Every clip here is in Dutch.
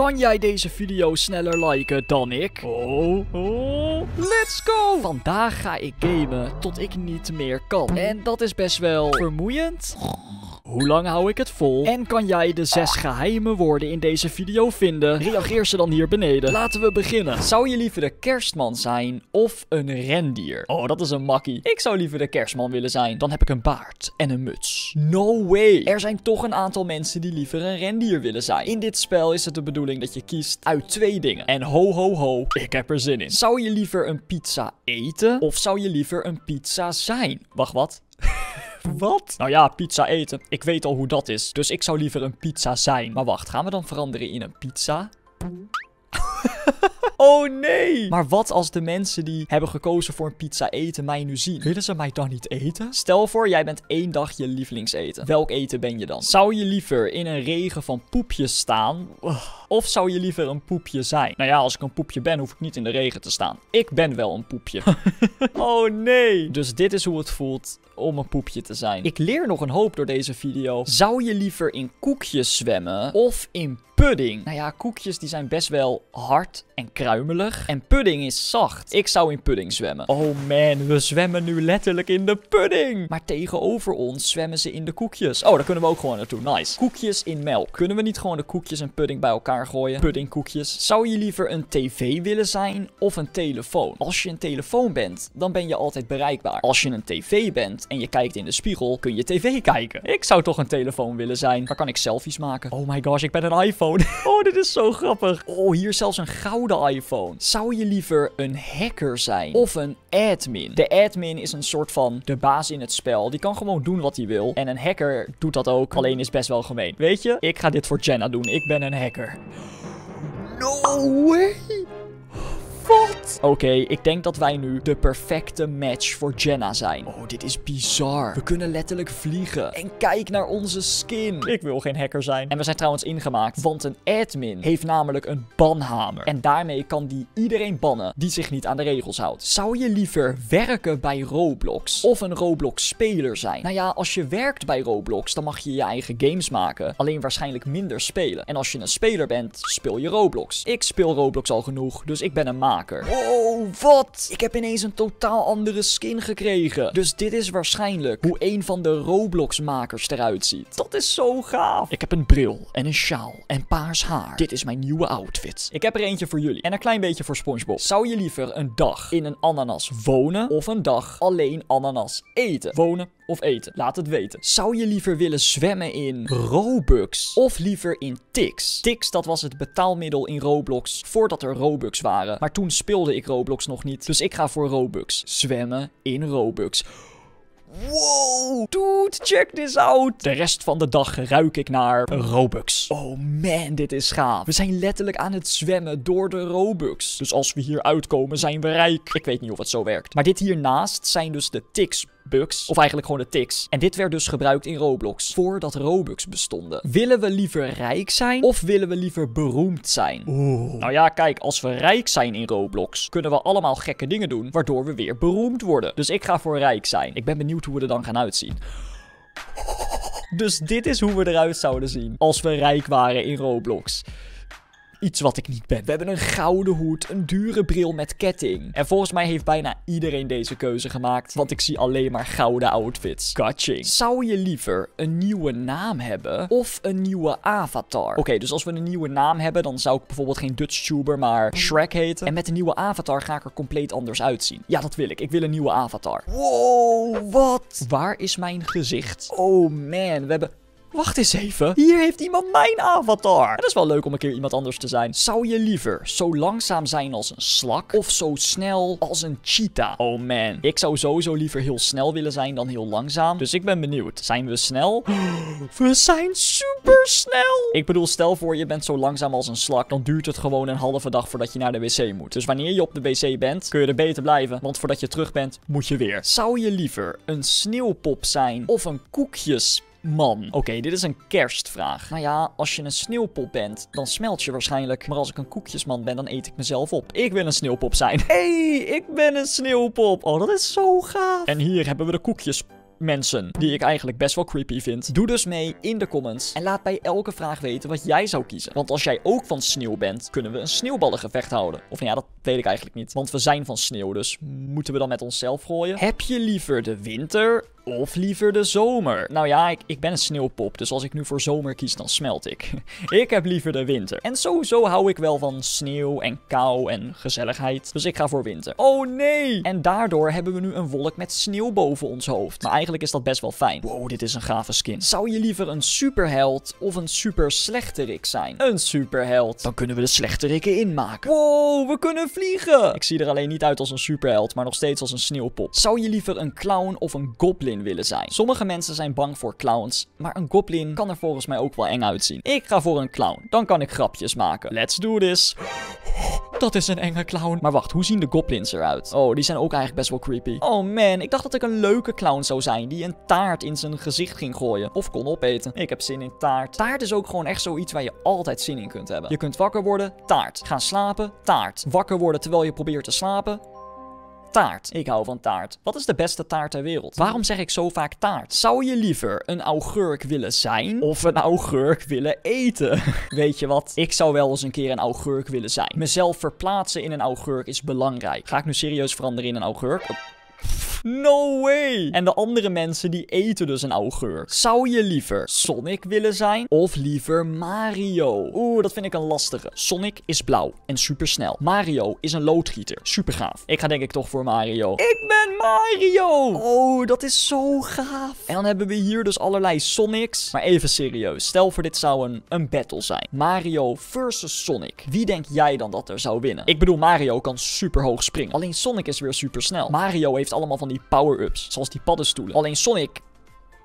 Kan jij deze video sneller liken dan ik? Let's go! Vandaag ga ik gamen tot ik niet meer kan. En dat is best wel vermoeiend. Hoe lang hou ik het vol? En kan jij de 6 geheime woorden in deze video vinden? Reageer ze dan hier beneden. Laten we beginnen. Zou je liever de kerstman zijn of een rendier? Oh, dat is een makkie. Ik zou liever de kerstman willen zijn. Dan heb ik een baard en een muts. No way. Er zijn toch een aantal mensen die liever een rendier willen zijn. In dit spel is het de bedoeling dat je kiest uit 2 dingen. En ho ho ho, ik heb er zin in. Zou je liever een pizza eten? Of zou je liever een pizza zijn? Wacht, wat? Wat? Nou ja, pizza eten. Ik weet al hoe dat is. Dus ik zou liever een pizza zijn. Maar wacht, gaan we dan veranderen in een pizza? Oh nee! Maar wat als de mensen die hebben gekozen voor een pizza eten mij nu zien? Willen ze mij dan niet eten? Stel voor, jij bent 1 dag je lievelingseten. Welk eten ben je dan? Zou je liever in een regen van poepjes staan? Of zou je liever een poepje zijn? Nou ja, als ik een poepje ben, hoef ik niet in de regen te staan. Ik ben wel een poepje. Oh nee! Dus dit is hoe het voelt om een poepje te zijn. Ik leer nog een hoop door deze video. Zou je liever in koekjes zwemmen of in pudding? Nou ja, koekjes die zijn best wel hard en kruimelig. En pudding is zacht. Ik zou in pudding zwemmen. Oh man, we zwemmen nu letterlijk in de pudding. Maar tegenover ons zwemmen ze in de koekjes. Oh, daar kunnen we ook gewoon naartoe. Nice. Koekjes in melk. Kunnen we niet gewoon de koekjes en pudding bij elkaar gooien? Puddingkoekjes. Zou je liever een tv willen zijn of een telefoon? Als je een telefoon bent, dan ben je altijd bereikbaar. Als je een tv bent en je kijkt in de spiegel, kun je tv kijken. Ik zou toch een telefoon willen zijn. Daar kan ik selfies maken. Oh my gosh, ik ben een iPhone. Oh, dit is zo grappig. Oh, hier zelfs een gouden iPhone. Zou je liever een hacker zijn of een admin? De admin is een soort van de baas in het spel. Die kan gewoon doen wat hij wil. En een hacker doet dat ook. Alleen is best wel gemeen. Weet je, ik ga dit voor Jenna doen. Ik ben een hacker. No way. Wat? Oké, ik denk dat wij nu de perfecte match voor Jenna zijn. Oh, dit is bizar. We kunnen letterlijk vliegen. En kijk naar onze skin. Ik wil geen hacker zijn. En we zijn trouwens ingemaakt, want een admin heeft namelijk een banhamer. En daarmee kan die iedereen bannen die zich niet aan de regels houdt. Zou je liever werken bij Roblox of een Roblox-speler zijn? Nou ja, als je werkt bij Roblox, dan mag je je eigen games maken. Alleen waarschijnlijk minder spelen. En als je een speler bent, speel je Roblox. Ik speel Roblox al genoeg, dus ik ben een maat. Wow, wat? Ik heb ineens een totaal andere skin gekregen. Dus dit is waarschijnlijk hoe een van de Roblox-makers eruit ziet. Dat is zo gaaf. Ik heb een bril en een sjaal en paars haar. Dit is mijn nieuwe outfit. Ik heb er eentje voor jullie en een klein beetje voor SpongeBob. Zou je liever een dag in een ananas wonen of een dag alleen ananas eten? Wonen of eten? Laat het weten. Zou je liever willen zwemmen in Robux of liever in Tix? Tix, dat was het betaalmiddel in Roblox voordat er Robux waren. Maar toen speelde ik Roblox nog niet. Dus ik ga voor Robux. Zwemmen in Robux. Wow, dude, check this out. De rest van de dag ruik ik naar Robux. Oh man, dit is gaaf. We zijn letterlijk aan het zwemmen door de Robux. Dus als we hier uitkomen, zijn we rijk. Ik weet niet of het zo werkt. Maar dit hiernaast zijn dus de Tix Bucks, of eigenlijk gewoon de Tix. En dit werd dus gebruikt in Roblox, voordat Robux bestonden. Willen we liever rijk zijn, of willen we liever beroemd zijn? Oeh. Nou ja, kijk, als we rijk zijn in Roblox, kunnen we allemaal gekke dingen doen, waardoor we weer beroemd worden. Dus ik ga voor rijk zijn. Ik ben benieuwd hoe we er dan gaan uitzien. Dus dit is hoe we eruit zouden zien, als we rijk waren in Roblox. Iets wat ik niet ben. We hebben een gouden hoed, een dure bril met ketting. En volgens mij heeft bijna iedereen deze keuze gemaakt. Want ik zie alleen maar gouden outfits. Catching. Zou je liever een nieuwe naam hebben of een nieuwe avatar? Oké, dus als we een nieuwe naam hebben, dan zou ik bijvoorbeeld geen DutchTuber, maar Shrek heten. En met een nieuwe avatar ga ik er compleet anders uitzien. Ja, dat wil ik. Ik wil een nieuwe avatar. Wow, wat? Waar is mijn gezicht? Oh man, we hebben... Wacht eens even. Hier heeft iemand mijn avatar. Ja, dat is wel leuk om een keer iemand anders te zijn. Zou je liever zo langzaam zijn als een slak of zo snel als een cheetah? Oh man. Ik zou sowieso liever heel snel willen zijn dan heel langzaam. Dus ik ben benieuwd. Zijn we snel? We zijn super snel. Ik bedoel, stel voor je bent zo langzaam als een slak. Dan duurt het gewoon een halve dag voordat je naar de wc moet. Dus wanneer je op de wc bent, kun je er beter blijven. Want voordat je terug bent, moet je weer. Zou je liever een sneeuwpop zijn of een koekjes? Man. Oké, dit is een kerstvraag. Nou ja, als je een sneeuwpop bent, dan smelt je waarschijnlijk. Maar als ik een koekjesman ben, dan eet ik mezelf op. Ik wil een sneeuwpop zijn. Hé, ik ben een sneeuwpop. Oh, dat is zo gaaf. En hier hebben we de koekjes. mensen. Die ik eigenlijk best wel creepy vind. Doe dus mee in de comments. En laat bij elke vraag weten wat jij zou kiezen. Want als jij ook van sneeuw bent, kunnen we een sneeuwballengevecht houden. Of nou ja, dat weet ik eigenlijk niet. Want we zijn van sneeuw, dus moeten we dan met onszelf gooien? Heb je liever de winter of liever de zomer? Nou ja, ik ben een sneeuwpop, dus als ik nu voor zomer kies, dan smelt ik. Ik heb liever de winter. En sowieso hou ik wel van sneeuw en kou en gezelligheid. Dus ik ga voor winter. Oh nee! En daardoor hebben we nu een wolk met sneeuw boven ons hoofd. Maar eigenlijk is dat best wel fijn. Wow, dit is een gave skin. Zou je liever een superheld of een super slechterik zijn? Een superheld. Dan kunnen we de slechterikken inmaken. Wow, we kunnen vliegen! Ik zie er alleen niet uit als een superheld, maar nog steeds als een sneeuwpop. Zou je liever een clown of een goblin willen zijn? Sommige mensen zijn bang voor clowns, maar een goblin kan er volgens mij ook wel eng uitzien. Ik ga voor een clown. Dan kan ik grapjes maken. Let's do this. Dat is een enge clown. Maar wacht, hoe zien de goblins eruit? Oh, die zijn ook eigenlijk best wel creepy. Oh man, ik dacht dat ik een leuke clown zou zijn die een taart in zijn gezicht ging gooien. Of kon opeten. Ik heb zin in taart. Taart is ook gewoon echt zoiets waar je altijd zin in kunt hebben. Je kunt wakker worden, taart. Gaan slapen, taart. Wakker worden terwijl je probeert te slapen, taart. Ik hou van taart. Wat is de beste taart ter wereld? Waarom zeg ik zo vaak taart? Zou je liever een augurk willen zijn of een augurk willen eten? Weet je wat? Ik zou wel eens een keer een augurk willen zijn. Mezelf verplaatsen in een augurk is belangrijk. Ga ik nu serieus veranderen in een augurk? No way! En de andere mensen die eten dus een augurk. Zou je liever Sonic willen zijn of liever Mario? Oeh, dat vind ik een lastige. Sonic is blauw en supersnel. Mario is een loodgieter. Supergaaf. Ik ga denk ik toch voor Mario. Ik ben Mario! Oh, dat is zo gaaf. En dan hebben we hier dus allerlei Sonics. Maar even serieus. Stel voor dit zou een battle zijn. Mario versus Sonic. Wie denk jij dan dat er zou winnen? Ik bedoel, Mario kan superhoog springen. Alleen Sonic is weer supersnel. Mario heeft allemaal van die power-ups, zoals die paddenstoelen. Alleen Sonic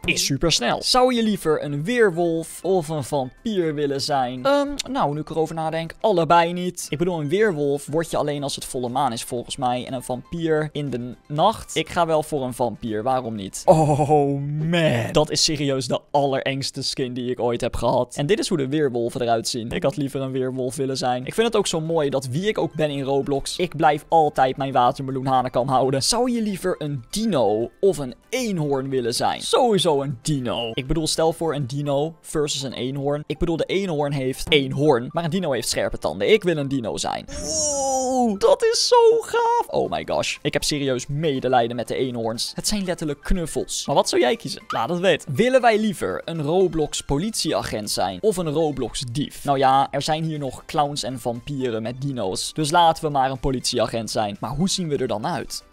is supersnel. Zou je liever een weerwolf of een vampier willen zijn? Nou, nu ik erover nadenk, allebei niet. Ik bedoel, een weerwolf word je alleen als het volle maan is, volgens mij. En een vampier in de nacht. Ik ga wel voor een vampier, waarom niet? Oh man, dat is serieus de allerengste skin die ik ooit heb gehad. En dit is hoe de weerwolven eruit zien. Ik had liever een weerwolf willen zijn. Ik vind het ook zo mooi dat wie ik ook ben in Roblox, ik blijf altijd mijn watermeloenhanenkam houden. Zou je liever een dino of een eenhoorn willen zijn? Sowieso een dino. Ik bedoel, stel voor een dino versus een eenhoorn. Ik bedoel, de eenhoorn heeft één hoorn, maar een dino heeft scherpe tanden. Ik wil een dino zijn. Wow, dat is zo gaaf. Oh my gosh. Ik heb serieus medelijden met de eenhoorns. Het zijn letterlijk knuffels. Maar wat zou jij kiezen? Laat het weten. Willen wij liever een Roblox politieagent zijn of een Roblox dief? Nou ja, er zijn hier nog clowns en vampieren met dino's. Dus laten we maar een politieagent zijn. Maar hoe zien we er dan uit?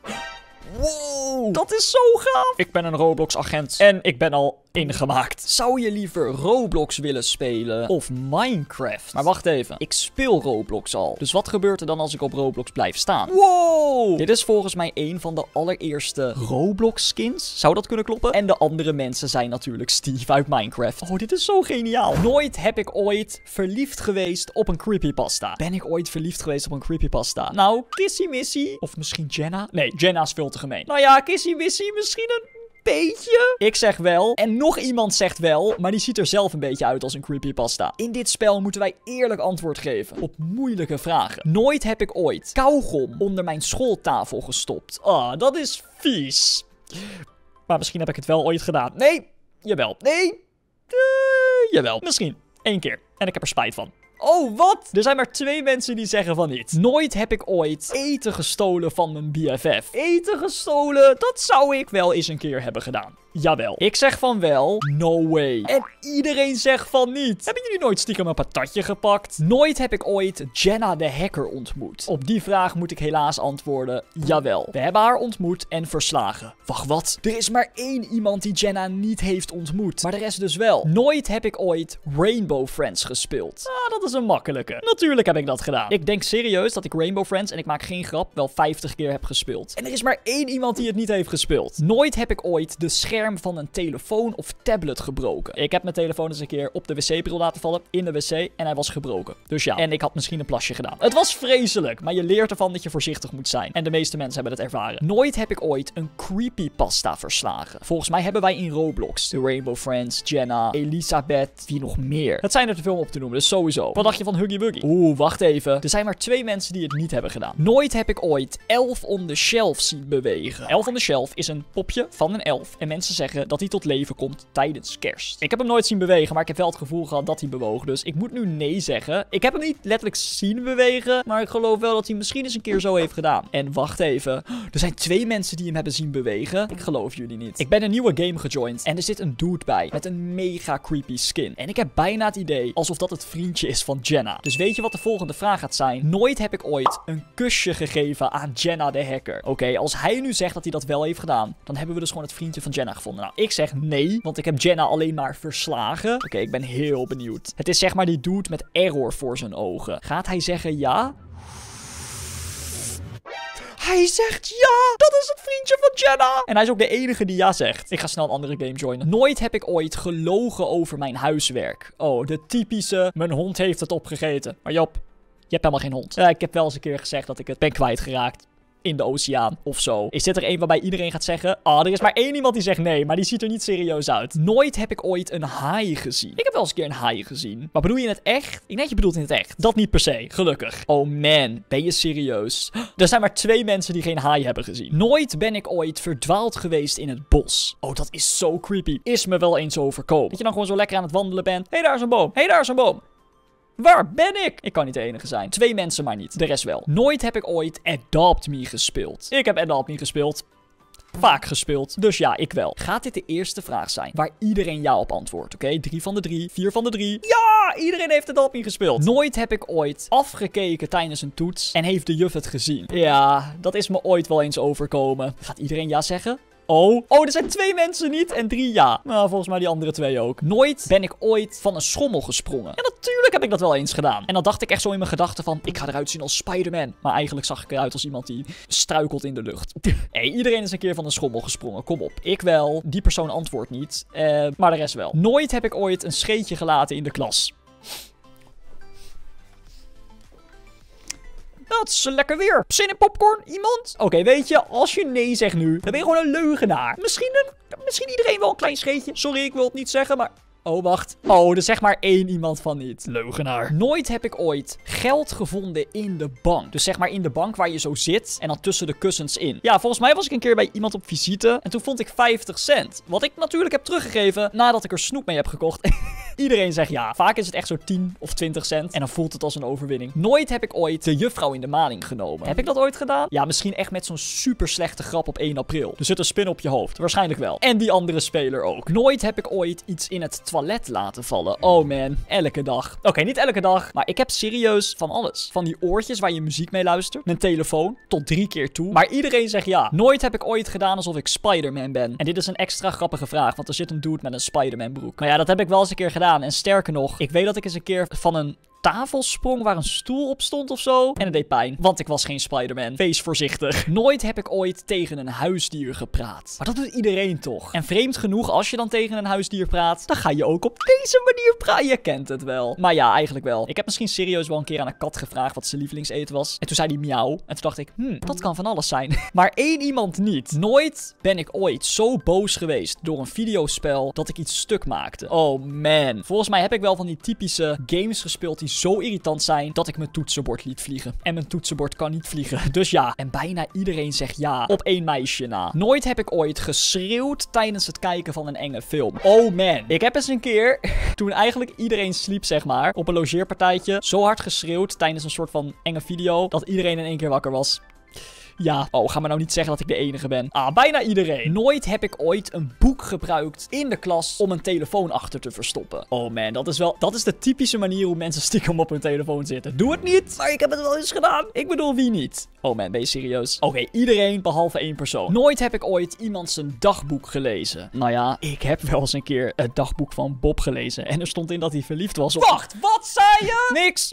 Wow, dat is zo gaaf. Ik ben een Roblox-agent en ik ben al ingemaakt. Zou je liever Roblox willen spelen of Minecraft? Maar wacht even, ik speel Roblox al. Dus wat gebeurt er dan als ik op Roblox blijf staan? Wow! Dit is volgens mij een van de allereerste Roblox skins. Zou dat kunnen kloppen? En de andere mensen zijn natuurlijk Steve uit Minecraft. Oh, dit is zo geniaal. Nooit heb ik ooit verliefd geweest op een creepypasta. Ben ik ooit verliefd geweest op een creepypasta? Nou, Kissy Missy. Of misschien Jenna? Nee, Jenna is veel te gemeen. Nou ja, Kissy Missy misschien een beetje. Ik zeg wel. En nog iemand zegt wel. Maar die ziet er zelf een beetje uit als een creepypasta. In dit spel moeten wij eerlijk antwoord geven op moeilijke vragen. Nooit heb ik ooit kauwgom onder mijn schooltafel gestopt. Ah, dat is vies. Maar misschien heb ik het wel ooit gedaan. Nee. Jawel. Nee. Jawel. Misschien. 1 keer. En ik heb er spijt van. Oh, wat? Er zijn maar 2 mensen die zeggen van niet. Nooit heb ik ooit eten gestolen van mijn BFF. Eten gestolen? Dat zou ik wel eens een keer hebben gedaan. Jawel. Ik zeg van wel. No way. En iedereen zegt van niet. Hebben jullie nooit stiekem een patatje gepakt? Nooit heb ik ooit Jenna de hacker ontmoet. Op die vraag moet ik helaas antwoorden. Jawel. We hebben haar ontmoet en verslagen. Wacht, wat? Er is maar 1 iemand die Jenna niet heeft ontmoet. Maar de rest dus wel. Nooit heb ik ooit Rainbow Friends gespeeld. Ah, dat is een makkelijke. Natuurlijk heb ik dat gedaan. Ik denk serieus dat ik Rainbow Friends, en ik maak geen grap, wel 50 keer heb gespeeld. En er is maar 1 iemand die het niet heeft gespeeld. Nooit heb ik ooit de scherm van een telefoon of tablet gebroken. Ik heb mijn telefoon eens een keer op de wc-bril laten vallen in de wc en hij was gebroken. Dus ja, en ik had misschien een plasje gedaan. Het was vreselijk, maar je leert ervan dat je voorzichtig moet zijn. En de meeste mensen hebben het ervaren. Nooit heb ik ooit een creepypasta verslagen. Volgens mij hebben wij in Roblox de Rainbow Friends, Jenna, Elisabeth, wie nog meer. Het zijn er te veel om op te noemen, dus sowieso. Wat dacht je van Huggy Wuggy? Oeh, wacht even. Er zijn maar 2 mensen die het niet hebben gedaan. Nooit heb ik ooit Elf on the Shelf zien bewegen. Elf on the Shelf is een popje van een elf en mensen mensen zeggen dat hij tot leven komt tijdens kerst. Ik heb hem nooit zien bewegen, maar ik heb wel het gevoel gehad dat hij bewoog. Dus ik moet nu nee zeggen. Ik heb hem niet letterlijk zien bewegen, maar ik geloof wel dat hij misschien eens een keer zo heeft gedaan. En wacht even. Er zijn 2 mensen die hem hebben zien bewegen. Ik geloof jullie niet. Ik ben een nieuwe game gejoind en er zit een dude bij met een mega creepy skin. En ik heb bijna het idee alsof dat het vriendje is van Jenna. Dus weet je wat de volgende vraag gaat zijn? Nooit heb ik ooit een kusje gegeven aan Jenna de hacker. Oké, als hij nu zegt dat hij dat wel heeft gedaan, dan hebben we dus gewoon het vriendje van Jenna gevonden. Nou, ik zeg nee, want ik heb Jenna alleen maar verslagen. Oké, ik ben heel benieuwd. Het is zeg maar die dude met error voor zijn ogen. Gaat hij zeggen ja? Hij zegt ja! Dat is het vriendje van Jenna! En hij is ook de enige die ja zegt. Ik ga snel een andere game joinen. Nooit heb ik ooit gelogen over mijn huiswerk. Oh, de typische, mijn hond heeft het opgegeten. Maar Job, je hebt helemaal geen hond. Ik heb wel eens een keer gezegd dat ik het ben kwijtgeraakt. In de oceaan of zo. Is dit er één waarbij iedereen gaat zeggen... Ah, er is maar 1 iemand die zegt nee, maar die ziet er niet serieus uit. Nooit heb ik ooit een haai gezien. Ik heb wel eens een keer een haai gezien. Maar bedoel je in het echt? Ik denk je bedoelt in het echt. Dat niet per se, gelukkig. Oh man, ben je serieus? Er zijn maar 2 mensen die geen haai hebben gezien. Nooit ben ik ooit verdwaald geweest in het bos. Oh, dat is zo creepy. Is me wel eens overkomen. Dat je dan gewoon zo lekker aan het wandelen bent. Hé, daar is een boom. Hé, daar is een boom. Waar ben ik? Ik kan niet de enige zijn. 2 mensen maar niet. De rest wel. Nooit heb ik ooit Adopt Me gespeeld. Ik heb Adopt Me gespeeld. Vaak gespeeld. Dus ja, ik wel. Gaat dit de eerste vraag zijn waar iedereen ja op antwoordt? Oké, 3 van de 3. 4 van de 3. Ja, iedereen heeft Adopt Me gespeeld. Nooit heb ik ooit afgekeken tijdens een toets en heeft de juf het gezien. Ja, dat is me ooit wel eens overkomen. Gaat iedereen ja zeggen? Oh, er zijn 2 mensen niet en 3 ja. Nou, volgens mij die andere 2 ook. Nooit ben ik ooit van een schommel gesprongen. Ja, natuurlijk heb ik dat wel eens gedaan. En dan dacht ik echt zo in mijn gedachten van, ik ga eruit zien als Spider-Man. Maar eigenlijk zag ik eruit als iemand die struikelt in de lucht. Hey, iedereen is een keer van een schommel gesprongen. Kom op. Ik wel. Die persoon antwoordt niet. Maar de rest wel. Nooit heb ik ooit een scheetje gelaten in de klas. Dat is lekker weer. Zin in popcorn? Iemand? Oké, weet je, als je nee zegt nu, dan ben je gewoon een leugenaar. Misschien iedereen wel een klein scheetje. Sorry, ik wil het niet zeggen, maar... Oh, wacht. Oh, er is zeg maar 1 iemand van niet. Leugenaar. Nooit heb ik ooit geld gevonden in de bank. Dus zeg maar in de bank waar je zo zit en dan tussen de kussens in. Ja, volgens mij was ik een keer bij iemand op visite en toen vond ik 50 cent. Wat ik natuurlijk heb teruggegeven nadat ik er snoep mee heb gekocht. Iedereen zegt ja. Vaak is het echt zo 10 of 20 cent en dan voelt het als een overwinning. Nooit heb ik ooit de juffrouw in de maling genomen. Heb ik dat ooit gedaan? Ja, misschien echt met zo'n super slechte grap op 1 april. Er zit een spin op je hoofd. Waarschijnlijk wel. En die andere speler ook. Nooit heb ik ooit iets in het toilet laten vallen. Oh man, elke dag. Oké, niet elke dag, maar ik heb serieus van alles. Van die oortjes waar je muziek mee luistert, een telefoon, tot 3 keer toe. Maar iedereen zegt ja. Nooit heb ik ooit gedaan alsof ik Spider-Man ben. En dit is een extra grappige vraag, want er zit een dude met een Spider-Man broek. Maar ja, dat heb ik wel eens een keer gedaan. En sterker nog, ik weet dat ik eens een keer van een tafel sprong waar een stoel op stond of zo. En het deed pijn, want ik was geen Spider-Man. Wees voorzichtig. Nooit heb ik ooit tegen een huisdier gepraat. Maar dat doet iedereen toch. En vreemd genoeg, als je dan tegen een huisdier praat, dan ga je ook op deze manier praten. Je kent het wel. Maar ja, eigenlijk wel. Ik heb misschien serieus wel een keer aan een kat gevraagd wat zijn lievelingseten was. En toen zei hij miauw. En toen dacht ik, dat kan van alles zijn. Maar 1 iemand niet. Nooit ben ik ooit zo boos geweest door een videospel dat ik iets stuk maakte. Oh man. Volgens mij heb ik wel van die typische games gespeeld die zo irritant zijn dat ik mijn toetsenbord liet vliegen. En mijn toetsenbord kan niet vliegen. Dus ja. En bijna iedereen zegt ja. Op 1 meisje na. Nooit heb ik ooit geschreeuwd tijdens het kijken van een enge film. Oh man. Ik heb eens een keer, toen eigenlijk iedereen sliep zeg maar, op een logeerpartijtje, zo hard geschreeuwd tijdens een soort van enge video, dat iedereen in 1 keer wakker was. Ja. Oh, ga maar nou niet zeggen dat ik de enige ben. Ah, bijna iedereen. Nooit heb ik ooit een boek gebruikt in de klas om een telefoon achter te verstoppen. Oh man, dat is de typische manier hoe mensen stiekem op hun telefoon zitten. Doe het niet, maar ik heb het wel eens gedaan. Ik bedoel, wie niet? Oh man, ben je serieus? Oké, iedereen behalve 1 persoon. Nooit heb ik ooit iemand zijn dagboek gelezen. Nou ja, ik heb wel eens een keer het dagboek van Bob gelezen. En er stond in dat hij verliefd was op... Wacht, wat zei je? Niks.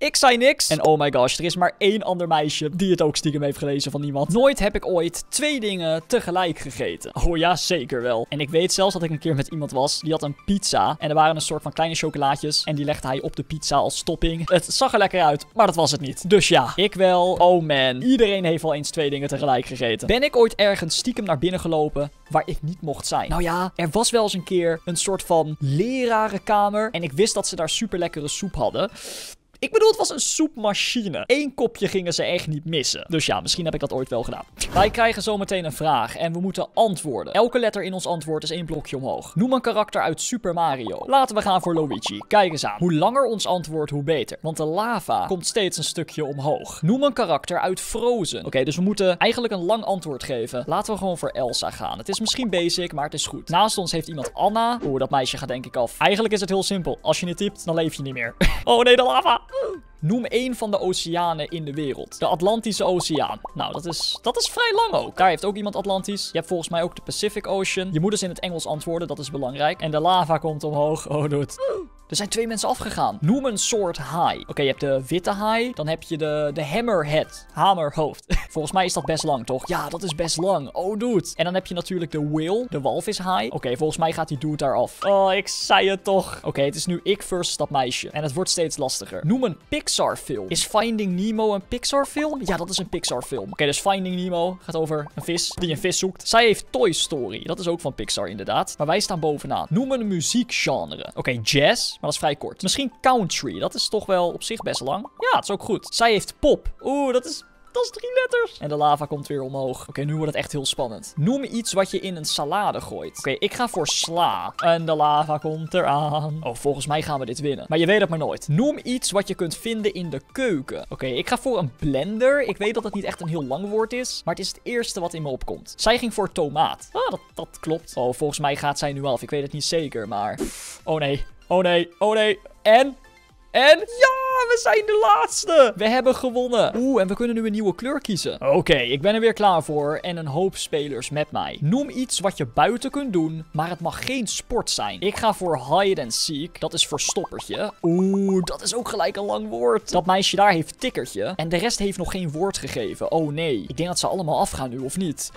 Ik zei niks. En oh my gosh, er is maar 1 ander meisje die het ook stiekem heeft gelezen van iemand. Nooit heb ik ooit 2 dingen tegelijk gegeten. Oh ja, zeker wel. En ik weet zelfs dat ik een keer met iemand was. Die had een pizza. En er waren een soort van kleine chocolaatjes. En die legde hij op de pizza als topping. Het zag er lekker uit, maar dat was het niet. Dus ja, ik wel. Oh man, iedereen heeft wel eens 2 dingen tegelijk gegeten. Ben ik ooit ergens stiekem naar binnen gelopen waar ik niet mocht zijn? Nou ja, er was wel eens een keer een soort van lerarenkamer. En ik wist dat ze daar super lekkere soep hadden. Ik bedoel, het was een soepmachine. Eén kopje gingen ze echt niet missen. Dus ja, misschien heb ik dat ooit wel gedaan. Wij krijgen zometeen een vraag en we moeten antwoorden. Elke letter in ons antwoord is één blokje omhoog. Noem een karakter uit Super Mario. Laten we gaan voor Luigi. Kijk eens aan. Hoe langer ons antwoord, hoe beter. Want de lava komt steeds een stukje omhoog. Noem een karakter uit Frozen. Oké, dus we moeten eigenlijk een lang antwoord geven. Laten we gewoon voor Elsa gaan. Het is misschien basic, maar het is goed. Naast ons heeft iemand Anna. Oeh, dat meisje gaat denk ik af. Eigenlijk is het heel simpel. Als je niet typt, dan leef je niet meer. Oh nee, de lava. Noem één van de oceanen in de wereld. De Atlantische Oceaan. Nou, dat is vrij lang ook. Daar heeft ook iemand Atlantisch. Je hebt volgens mij ook de Pacific Ocean. Je moet dus in het Engels antwoorden, dat is belangrijk. En de lava komt omhoog. Oh, doet. Er zijn twee mensen afgegaan. Noem een soort haai. Oké, je hebt de witte haai. Dan heb je de hammerhead. Hamerhoofd. Volgens mij is dat best lang, toch? Ja, dat is best lang. Oh, dude. En dan heb je natuurlijk de whale. De walvishaai. Oké, volgens mij gaat die dude daar af. Oh, ik zei het toch. Oké, het is nu ik versus dat meisje. En het wordt steeds lastiger. Noem een Pixar-film. Is Finding Nemo een Pixar-film? Ja, dat is een Pixar-film. Oké, dus Finding Nemo gaat over een vis die een vis zoekt. Zij heeft Toy Story. Dat is ook van Pixar, inderdaad. Maar wij staan bovenaan. Noem een muziekgenre. Oké, jazz. Maar dat is vrij kort. Misschien country. Dat is toch wel op zich best lang. Ja, dat is ook goed. Zij heeft pop. Oeh, dat is 3 letters. En de lava komt weer omhoog. Oké, nu wordt het echt heel spannend. Noem iets wat je in een salade gooit. Oké, ik ga voor sla. En de lava komt eraan. Oh, volgens mij gaan we dit winnen. Maar je weet het maar nooit. Noem iets wat je kunt vinden in de keuken. Oké, ik ga voor een blender. Ik weet dat het niet echt een heel lang woord is. Maar het is het eerste wat in me opkomt. Zij ging voor tomaat. Ah, dat klopt. Oh, volgens mij gaat zij nu af. Ik weet het niet zeker, maar... Oh nee. Oh nee, oh nee. En? Ja, we zijn de laatste. We hebben gewonnen. Oeh, en we kunnen nu een nieuwe kleur kiezen. Oké, ik ben er weer klaar voor. En een hoop spelers met mij. Noem iets wat je buiten kunt doen, maar het mag geen sport zijn. Ik ga voor hide and seek. Dat is verstoppertje. Oeh, dat is ook gelijk een lang woord. Dat meisje daar heeft tikkertje. En de rest heeft nog geen woord gegeven. Oh nee, ik denk dat ze allemaal afgaan nu, of niet?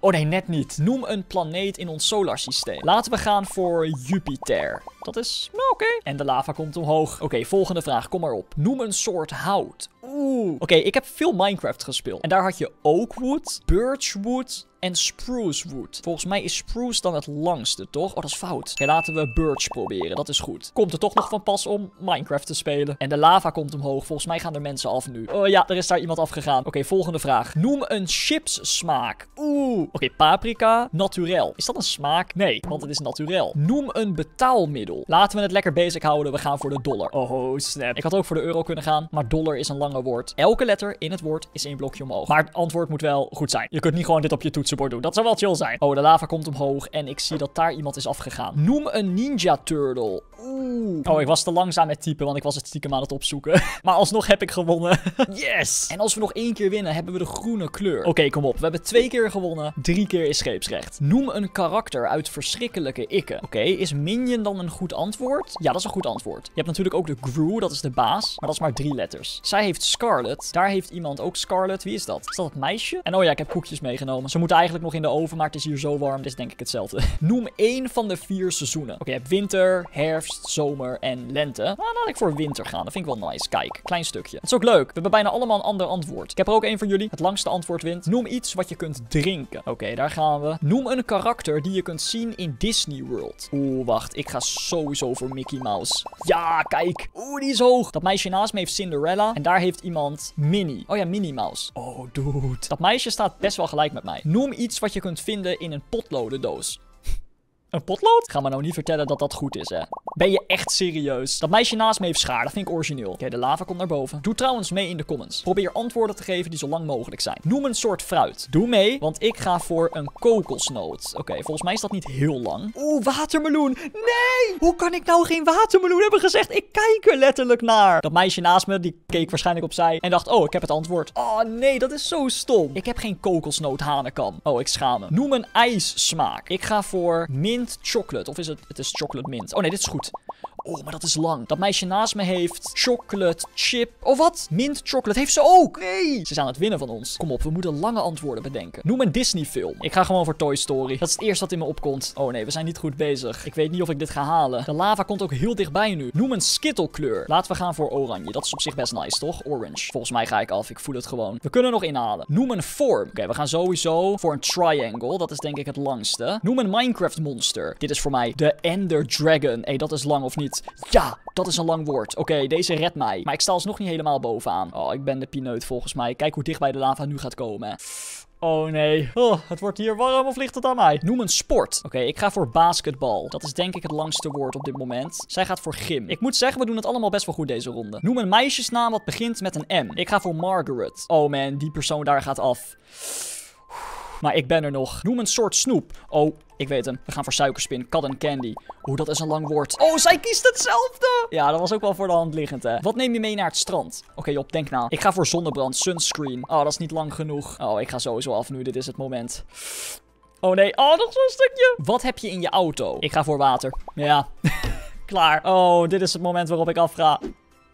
Oh nee, net niet. Noem een planeet in ons solarsysteem. Laten we gaan voor Jupiter. Dat is... Nou, oké. En de lava komt omhoog. Oké, volgende vraag. Kom maar op. Noem een soort hout. Oeh. Oké, ik heb veel Minecraft gespeeld. En daar had je oakwood, birchwood en sprucewood. Volgens mij is spruce dan het langste, toch? Oh, dat is fout. Oké, laten we birch proberen. Dat is goed. Komt er toch nog van pas om Minecraft te spelen. En de lava komt omhoog. Volgens mij gaan er mensen af nu. Oh ja, er is daar iemand afgegaan. Oké, volgende vraag. Noem een chipssmaak. Oeh. Oké, paprika. Naturel. Is dat een smaak? Nee, want het is naturel. Noem een betaalmiddel. Laten we het lekker basic houden. We gaan voor de dollar. Oh, snap. Ik had ook voor de euro kunnen gaan. Maar dollar is een langer woord. Elke letter in het woord is één blokje omhoog. Maar het antwoord moet wel goed zijn. Je kunt niet gewoon dit op je toetsenbord doen. Dat zou wel chill zijn. Oh, de lava komt omhoog. En ik zie dat daar iemand is afgegaan. Noem een ninja turtle. Oeh. Oh, ik was te langzaam met typen. Want ik was het stiekem aan het opzoeken. Maar alsnog heb ik gewonnen. Yes. En als we nog 1 keer winnen, hebben we de groene kleur. Oké, kom op. We hebben 2 keer gewonnen. 3 keer is scheepsrecht. Noem een karakter uit verschrikkelijke ikken. Oké, is Minion dan een goed antwoord? Ja, dat is een goed antwoord. Je hebt natuurlijk ook de Gru, dat is de baas. Maar dat is maar 3 letters. Zij heeft Scarlet. Daar heeft iemand ook Scarlet. Wie is dat? Is dat het meisje? En oh ja, ik heb koekjes meegenomen. Ze moeten eigenlijk nog in de oven, maar het is hier zo warm. Dus denk ik hetzelfde. Noem 1 van de 4 seizoenen. Oké, je hebt winter, herfst, zomer en lente. Nou, laat ik voor winter gaan. Dat vind ik wel nice. Kijk, klein stukje. Het is ook leuk. We hebben bijna allemaal een ander antwoord. Ik heb er ook 1 voor jullie. Het langste antwoord wint. Noem iets wat je kunt drinken. Oké, daar gaan we. Noem een karakter die je kunt zien in Disney World. Oeh, wacht. Ik ga sowieso voor Mickey Mouse. Ja, kijk. Oeh, die is hoog. Dat meisje naast me heeft Cinderella. En daar heeft iemand Minnie. Oh ja, Minnie Mouse. Oh, dude. Dat meisje staat best wel gelijk met mij. Noem iets wat je kunt vinden in een potlodendoos. Een potlood? Ga me nou niet vertellen dat dat goed is, hè. Ben je echt serieus? Dat meisje naast me heeft schaar. Dat vind ik origineel. Oké, de lava komt naar boven. Doe trouwens mee in de comments. Probeer antwoorden te geven die zo lang mogelijk zijn. Noem een soort fruit. Doe mee, want ik ga voor een kokosnoot. Oké, volgens mij is dat niet heel lang. Oeh, watermeloen. Nee! Hoe kan ik nou geen watermeloen hebben gezegd? Ik kijk er letterlijk naar. Dat meisje naast me, die keek waarschijnlijk opzij en dacht, oh, ik heb het antwoord. Oh nee, dat is zo stom. Ik heb geen kokosnoot hanenkam. Oh, ik schaam me. Noem een ijssmaak. Ik ga voor mint chocolate. Of is het... Het is chocolate mint. Oh nee, dit is goed. Oh, maar dat is lang. Dat meisje naast me heeft chocolate chip. Oh, wat? Mint chocolate heeft ze ook. Nee. Ze is aan het winnen van ons. Kom op, we moeten lange antwoorden bedenken. Noem een Disney film. Ik ga gewoon voor Toy Story. Dat is het eerste wat in me opkomt. Oh nee, we zijn niet goed bezig. Ik weet niet of ik dit ga halen. De lava komt ook heel dichtbij nu. Noem een skittelkleur. Laten we gaan voor oranje. Dat is op zich best nice, toch? Orange. Volgens mij ga ik af. Ik voel het gewoon. We kunnen nog inhalen. Noem een vorm. Oké, we gaan sowieso voor een triangle. Dat is denk ik het langste. Noem een Minecraft monster. Dit is voor mij de Ender Dragon. Hé, dat is lang of niet? het. Ja, dat is een lang woord. Oké, deze redt mij. Maar ik sta alsnog niet helemaal bovenaan. Oh, ik ben de pineut volgens mij. Kijk hoe dichtbij de lava nu gaat komen. Oh nee, oh, het wordt hier warm of ligt het aan mij? Noem een sport. Oké, ik ga voor basketbal. Dat is denk ik het langste woord op dit moment. Zij gaat voor gym. Ik moet zeggen, we doen het allemaal best wel goed deze ronde. Noem een meisjesnaam wat begint met een M. Ik ga voor Margaret. Oh man, die persoon daar gaat af. Maar ik ben er nog. Noem een soort snoep. Oh, ik weet hem. We gaan voor suikerspin, cotton candy. Oeh, dat is een lang woord. Oh, zij kiest hetzelfde. Ja, dat was ook wel voor de hand liggend, hè. Wat neem je mee naar het strand? Oké, Job, denk na. Ik ga voor zonnebrand, sunscreen. Oh, dat is niet lang genoeg. Oh, ik ga sowieso af nu. Dit is het moment. Oh, nee. Oh, nog zo'n stukje. Wat heb je in je auto? Ik ga voor water. Ja. Klaar. Oh, dit is het moment waarop ik afga.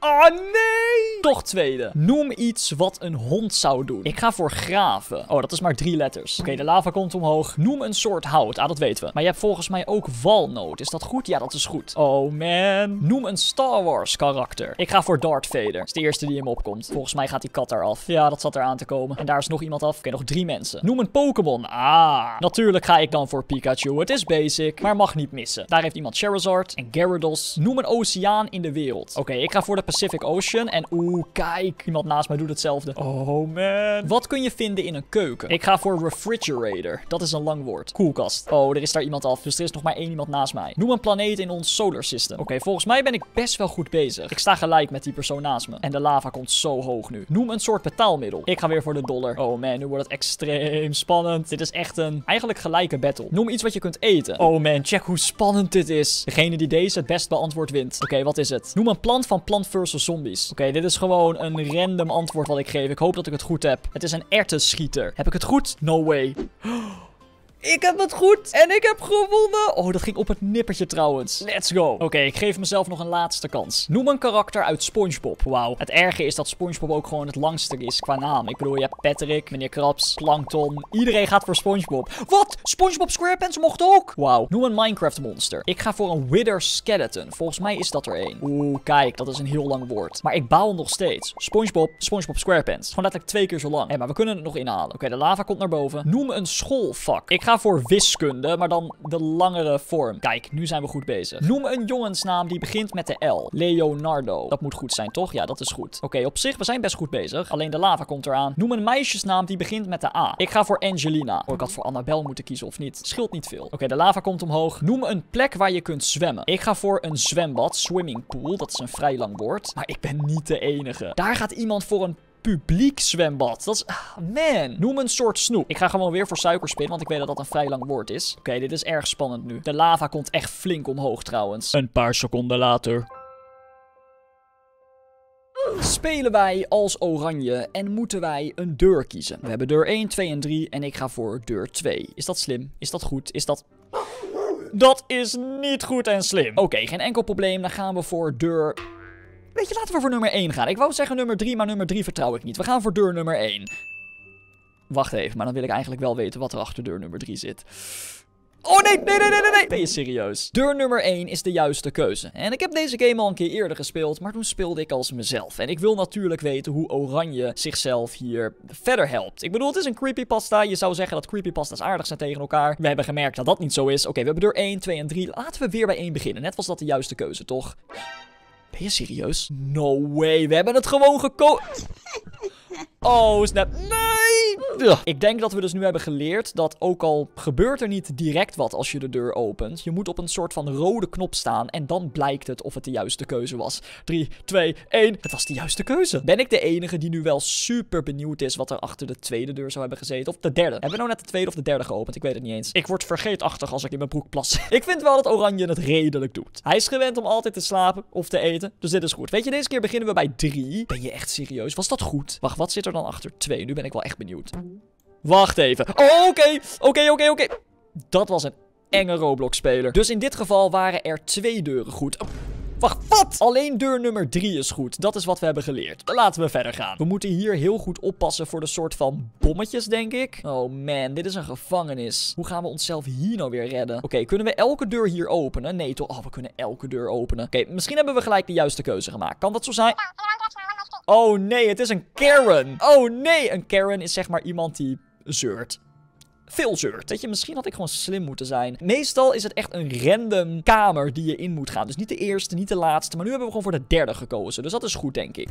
Oh, nee. Toch tweede. Noem iets wat een hond zou doen. Ik ga voor graven. Oh, dat is maar 3 letters. Oké, de lava komt omhoog. Noem een soort hout. Ah, dat weten we. Maar je hebt volgens mij ook walnoot. Is dat goed? Ja, dat is goed. Oh, man. Noem een Star Wars karakter. Ik ga voor Darth Vader. Dat is de eerste die hem opkomt. Volgens mij gaat die kat daar af. Ja, dat zat er aan te komen. En daar is nog iemand af. Oké, nog 3 mensen. Noem een Pokémon. Ah. Natuurlijk ga ik dan voor Pikachu. Het is basic, maar mag niet missen. Daar heeft iemand Charizard en Gyarados. Noem een oceaan in de wereld. Oké, ik ga voor de Pacific Ocean. En oeh, kijk. Iemand naast mij doet hetzelfde. Oh, man. Wat kun je vinden in een keuken? Ik ga voor refrigerator. Dat is een lang woord. Koelkast. Oh, er is daar iemand af. Dus er is nog maar 1 iemand naast mij. Noem een planeet in ons solar system. Oké, volgens mij ben ik best wel goed bezig. Ik sta gelijk met die persoon naast me. En de lava komt zo hoog nu. Noem een soort betaalmiddel. Ik ga weer voor de dollar. Oh, man. Nu wordt het extreem spannend. Dit is echt een eigenlijk gelijke battle. Noem iets wat je kunt eten. Oh, man. Check hoe spannend dit is. Degene die deze het best beantwoord wint. Oké, wat is het? Noem een plant van plant zombies. Oké, dit is gewoon een random antwoord wat ik geef. Ik hoop dat ik het goed heb. Het is een erwtenschieter. Heb ik het goed? No way. Ik heb het goed en ik heb gewonnen. Oh, dat ging op het nippertje trouwens. Let's go. Oké, ik geef mezelf nog een laatste kans. Noem een karakter uit SpongeBob. Wauw. Het erge is dat SpongeBob ook gewoon het langste is qua naam. Ik bedoel, je hebt Patrick, meneer Krabs, Plankton. Iedereen gaat voor SpongeBob. Wat? SpongeBob SquarePants mocht ook? Wauw. Noem een Minecraft monster. Ik ga voor een Wither Skeleton. Volgens mij is dat er één. Oeh, kijk, dat is een heel lang woord. Maar ik baal nog steeds. SpongeBob SquarePants. Gewoon letterlijk 2 keer zo lang. Hé, maar we kunnen het nog inhalen. Oké, de lava komt naar boven. Noem een schoolvak. Ik ga voor wiskunde, maar dan de langere vorm. Kijk, nu zijn we goed bezig. Noem een jongensnaam die begint met de L. Leonardo. Dat moet goed zijn, toch? Ja, dat is goed. Oké, op zich, we zijn best goed bezig. Alleen de lava komt eraan. Noem een meisjesnaam die begint met de A. Ik ga voor Angelina. Oh, ik had voor Annabelle moeten kiezen of niet. Scheelt niet veel. Oké, de lava komt omhoog. Noem een plek waar je kunt zwemmen. Ik ga voor een zwembad. Swimmingpool. Dat is een vrij lang woord. Maar ik ben niet de enige. Daar gaat iemand voor een publiek zwembad. Dat is... Man. Noem een soort snoep. Ik ga gewoon weer voor suikerspin, want ik weet dat dat een vrij lang woord is. Oké, dit is erg spannend nu. De lava komt echt flink omhoog trouwens. Een paar seconden later... Spelen wij als oranje en moeten wij een deur kiezen. We hebben deur 1, 2 en 3 en ik ga voor deur 2. Is dat slim? Is dat goed? Is dat... Dat is niet goed en slim. Oké, geen enkel probleem. Dan gaan we voor deur... Weet je, laten we voor nummer 1 gaan. Ik wou zeggen nummer 3, maar nummer 3 vertrouw ik niet. We gaan voor deur nummer 1. Wacht even, maar dan wil ik eigenlijk wel weten wat er achter deur nummer 3 zit. Oh nee. Ben je serieus? Deur nummer 1 is de juiste keuze. En ik heb deze game al een keer eerder gespeeld, maar toen speelde ik als mezelf. En ik wil natuurlijk weten hoe Oranje zichzelf hier verder helpt. Ik bedoel, het is een creepypasta. Je zou zeggen dat creepypasta's aardig zijn tegen elkaar. We hebben gemerkt dat dat niet zo is. Oké, we hebben deur 1, 2 en 3. Laten we weer bij 1 beginnen. Net was dat de juiste keuze, toch? Ben je serieus? No way, we hebben het gewoon gekozen. Oh, snap. Nee! Ugh. Ik denk dat we dus nu hebben geleerd dat ook al gebeurt er niet direct wat als je de deur opent. Je moet op een soort van rode knop staan en dan blijkt het of het de juiste keuze was. 3, 2, 1. Het was de juiste keuze. Ben ik de enige die nu wel super benieuwd is wat er achter de tweede deur zou hebben gezeten? Of de derde? Hebben we nou net de tweede of de derde geopend? Ik weet het niet eens. Ik word vergeetachtig als ik in mijn broek plas. Ik vind wel dat Oranje het redelijk doet. Hij is gewend om altijd te slapen of te eten. Dus dit is goed. Weet je, deze keer beginnen we bij 3. Ben je echt serieus? Was dat goed? Wacht, wat zit er dan achter 2? Nu ben ik wel echt benieuwd. Wacht even. Oh, oké. Dat was een enge Roblox-speler. Dus in dit geval waren er 2 deuren goed. Oh, wacht, wat? Alleen deur nummer 3 is goed. Dat is wat we hebben geleerd. Laten we verder gaan. We moeten hier heel goed oppassen voor de soort van bommetjes, denk ik. Oh man, dit is een gevangenis. Hoe gaan we onszelf hier nou weer redden? Oké, kunnen we elke deur hier openen? Nee toch? Oh, we kunnen elke deur openen. Oké, misschien hebben we gelijk de juiste keuze gemaakt. Kan dat zo zijn? Oh nee, het is een Karen. Oh nee, een Karen is zeg maar iemand die zeurt. veel zeurt. Weet je, misschien had ik gewoon slim moeten zijn. Meestal is het echt een random kamer die je in moet gaan. Dus niet de eerste, niet de laatste. Maar nu hebben we gewoon voor de derde gekozen. Dus dat is goed, denk ik.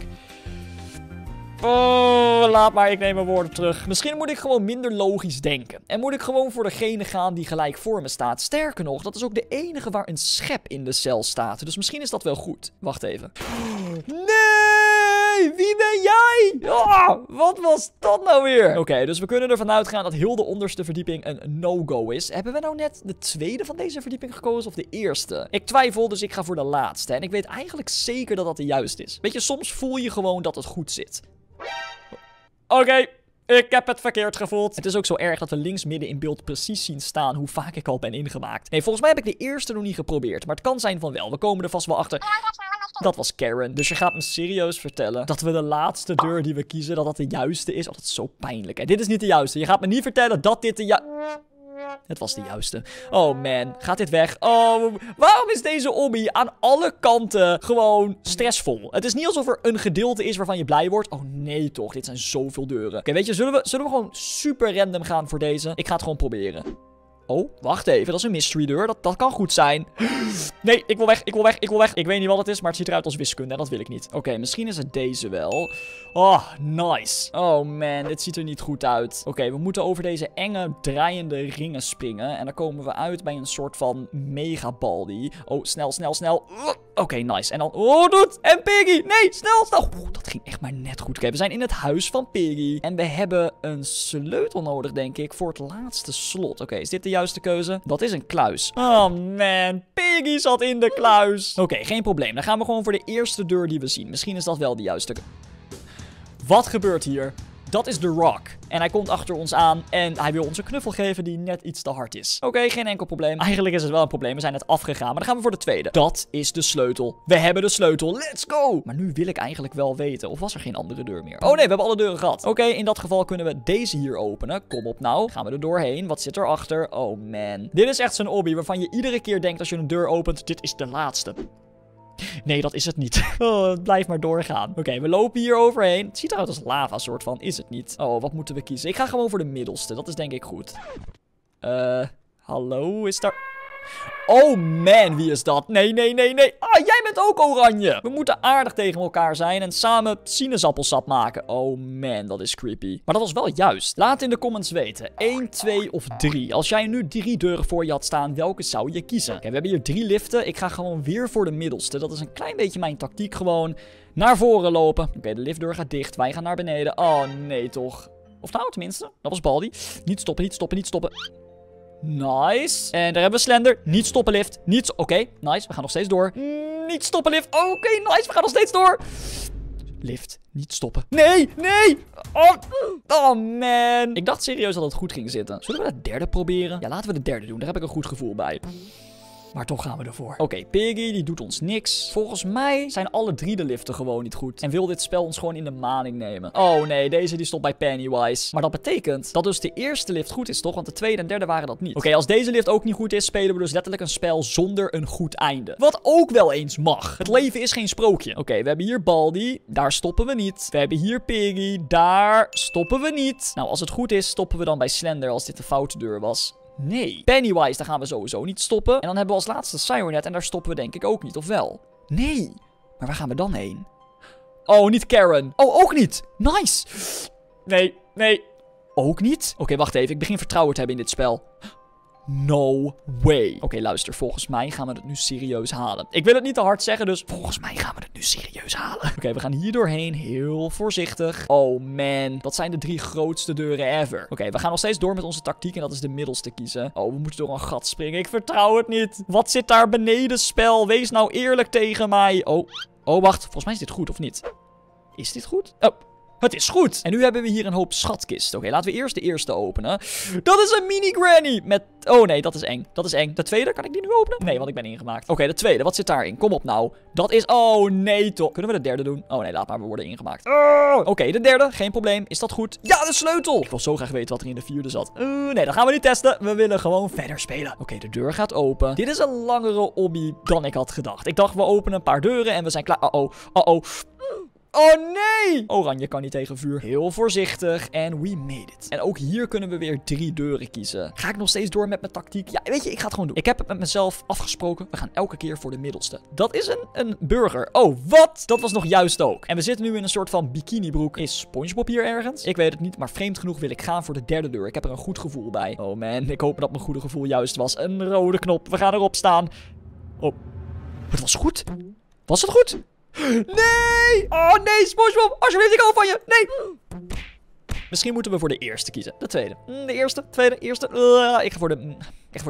Oh, laat maar, ik neem mijn woorden terug. Misschien moet ik gewoon minder logisch denken. En moet ik gewoon voor degene gaan die gelijk voor me staat. Sterker nog, dat is ook de enige waar een schep in de cel staat. Dus misschien is dat wel goed. Wacht even. Nee, wie ben jij? Oh, wat was dat nou weer? Oké, dus we kunnen ervan uitgaan dat heel de onderste verdieping een no-go is. Hebben we nou net de tweede van deze verdieping gekozen of de eerste? Ik twijfel, dus ik ga voor de laatste. En ik weet eigenlijk zeker dat dat de juiste is. Weet je, soms voel je gewoon dat het goed zit. Oké, ik heb het verkeerd gevoeld. Het is ook zo erg dat we links midden in beeld precies zien staan hoe vaak ik al ben ingemaakt. Nee, volgens mij heb ik de eerste nog niet geprobeerd. Maar het kan zijn van wel, we komen er vast wel achter. Dat was Karen. Dus je gaat me serieus vertellen dat we de laatste deur die we kiezen, dat dat de juiste is. Oh, dat is zo pijnlijk. Hè? Dit is niet de juiste. Je gaat me niet vertellen dat dit de juiste... Het was de juiste. Oh man, gaat dit weg? Oh, waarom is deze obby aan alle kanten gewoon stressvol? Het is niet alsof er een gedeelte is waarvan je blij wordt. Oh nee toch, dit zijn zoveel deuren. Oké, weet je, zullen we gewoon super random gaan voor deze? Ik ga het gewoon proberen. Oh, wacht even, dat is een mystery deur. Dat kan goed zijn. Nee, ik wil weg, ik wil weg, ik wil weg. Ik weet niet wat het is, maar het ziet eruit als wiskunde en dat wil ik niet. Oké, misschien is het deze wel. Oh, nice. Oh man, dit ziet er niet goed uit. Oké, we moeten over deze enge, draaiende ringen springen. En dan komen we uit bij een soort van mega Baldi. Oh, snel, snel, snel. Oké, nice. En dan... Oh, doet! En Piggy! Nee, snel, snel! Oh, dat ging echt maar net goed. Oké, we zijn in het huis van Piggy. En we hebben een sleutel nodig, denk ik, voor het laatste slot. Oké, is dit de juiste keuze? Dat is een kluis. Oh, man. Piggy zat in de kluis. Oké, geen probleem. Dan gaan we gewoon voor de eerste deur die we zien. Misschien is dat wel de juiste. Wat gebeurt hier? Dat is The Rock. En hij komt achter ons aan en hij wil ons een knuffel geven die net iets te hard is. Oké, geen enkel probleem. Eigenlijk is het wel een probleem. We zijn net afgegaan, maar dan gaan we voor de tweede. Dat is de sleutel. We hebben de sleutel. Let's go! Maar nu wil ik eigenlijk wel weten. Of was er geen andere deur meer? Oh nee, we hebben alle deuren gehad. Oké, in dat geval kunnen we deze hier openen. Kom op nou. Gaan we er doorheen. Wat zit erachter? Oh man. Dit is echt zo'n hobby waarvan je iedere keer denkt als je een deur opent. Dit is de laatste. Nee, dat is het niet. Oh, het blijft maar doorgaan. Oké, we lopen hier overheen. Het ziet eruit als lava, soort van. Is het niet? Oh, wat moeten we kiezen? Ik ga gewoon voor de middelste. Dat is denk ik goed. Hallo? Is daar... Oh man, wie is dat? Nee, nee, nee, nee. Ah, jij bent ook oranje. We moeten aardig tegen elkaar zijn en samen sinaasappelsap maken. Oh man, dat is creepy. Maar dat was wel juist. Laat in de comments weten. 1, 2 of 3. Als jij nu 3 deuren voor je had staan, welke zou je kiezen? Oké, we hebben hier 3 liften. Ik ga gewoon weer voor de middelste. Dat is een klein beetje mijn tactiek gewoon. Naar voren lopen. Oké, de liftdeur gaat dicht. Wij gaan naar beneden. Oh nee toch. Of nou tenminste. Dat was Baldi. Niet stoppen, niet stoppen, niet stoppen. Nice. En daar hebben we Slender. Niet stoppen lift. Niet... Oké, nice. We gaan nog steeds door. Niet stoppen lift. Oké, nice. We gaan nog steeds door. Lift. Niet stoppen. Nee, nee. Oh man. Ik dacht serieus dat het goed ging zitten. Zullen we de derde proberen? Ja, laten we de derde doen. Daar heb ik een goed gevoel bij. Maar toch gaan we ervoor. Oké, Piggy, die doet ons niks. Volgens mij zijn alle 3 de liften gewoon niet goed. En wil dit spel ons gewoon in de maling nemen. Oh nee, deze die stopt bij Pennywise. Maar dat betekent dat dus de eerste lift goed is, toch? Want de tweede en derde waren dat niet. Oké, als deze lift ook niet goed is, spelen we dus letterlijk een spel zonder een goed einde. Wat ook wel eens mag. Het leven is geen sprookje. Oké, we hebben hier Baldi. Daar stoppen we niet. We hebben hier Piggy. Daar stoppen we niet. Nou, als het goed is, stoppen we dan bij Slender als dit de foute deur was. Nee. Pennywise, daar gaan we sowieso niet stoppen. En dan hebben we als laatste Sirenet en daar stoppen we denk ik ook niet, of wel? Nee. Maar waar gaan we dan heen? Oh, niet Karen. Oh, ook niet. Nice. Nee, nee. Ook niet? Oké, wacht even. Ik begin vertrouwen te hebben in dit spel. No way. Oké, luister. Volgens mij gaan we het nu serieus halen. Ik wil het niet te hard zeggen, dus volgens mij gaan we het nu serieus halen. Oké, we gaan hier doorheen. Heel voorzichtig. Oh man, dat zijn de 3 grootste deuren ever. Oké, we gaan nog steeds door met onze tactiek en dat is de middelste kiezen. Oh, we moeten door een gat springen. Ik vertrouw het niet. Wat zit daar beneden, spel? Wees nou eerlijk tegen mij. Oh, wacht. Volgens mij is dit goed, of niet? Is dit goed? Oh. Het is goed. En nu hebben we hier een hoop schatkisten. Oké, laten we eerst de eerste openen. Dat is een mini granny met... Oh nee, dat is eng. Dat is eng. De tweede, kan ik die nu openen? Nee, want ik ben ingemaakt. Oké, de tweede. Wat zit daarin? Kom op nou. Dat is... Oh nee, toch. Kunnen we de derde doen? Oh nee, laat maar. We worden ingemaakt. Oh. Oké, de derde. Geen probleem. Is dat goed? Ja, de sleutel. Ik wil zo graag weten wat er in de vierde zat. Nee, dat gaan we niet testen. We willen gewoon verder spelen. Oké, de deur gaat open. Dit is een langere hobby dan ik had gedacht. Ik dacht, we openen een paar deuren en we zijn klaar. Uh-oh. Uh-oh. Oh nee! Oranje kan niet tegen vuur. Heel voorzichtig. En we made it. En ook hier kunnen we weer 3 deuren kiezen. Ga ik nog steeds door met mijn tactiek? Ja, weet je, ik ga het gewoon doen. Ik heb het met mezelf afgesproken. We gaan elke keer voor de middelste. Dat is een burger. Oh, wat? Dat was nog juist ook. En we zitten nu in een soort van bikinibroek. Is SpongeBob hier ergens? Ik weet het niet, maar vreemd genoeg wil ik gaan voor de derde deur. Ik heb er een goed gevoel bij. Oh man, ik hoop dat mijn goede gevoel juist was. Een rode knop. We gaan erop staan. Oh. Het was goed. Was het goed? Nee! Oh nee, SpongeBob! Alsjeblieft, ik hou van je! Nee! Misschien moeten we voor de eerste kiezen. De tweede. De eerste, tweede, eerste. Ik ga voor de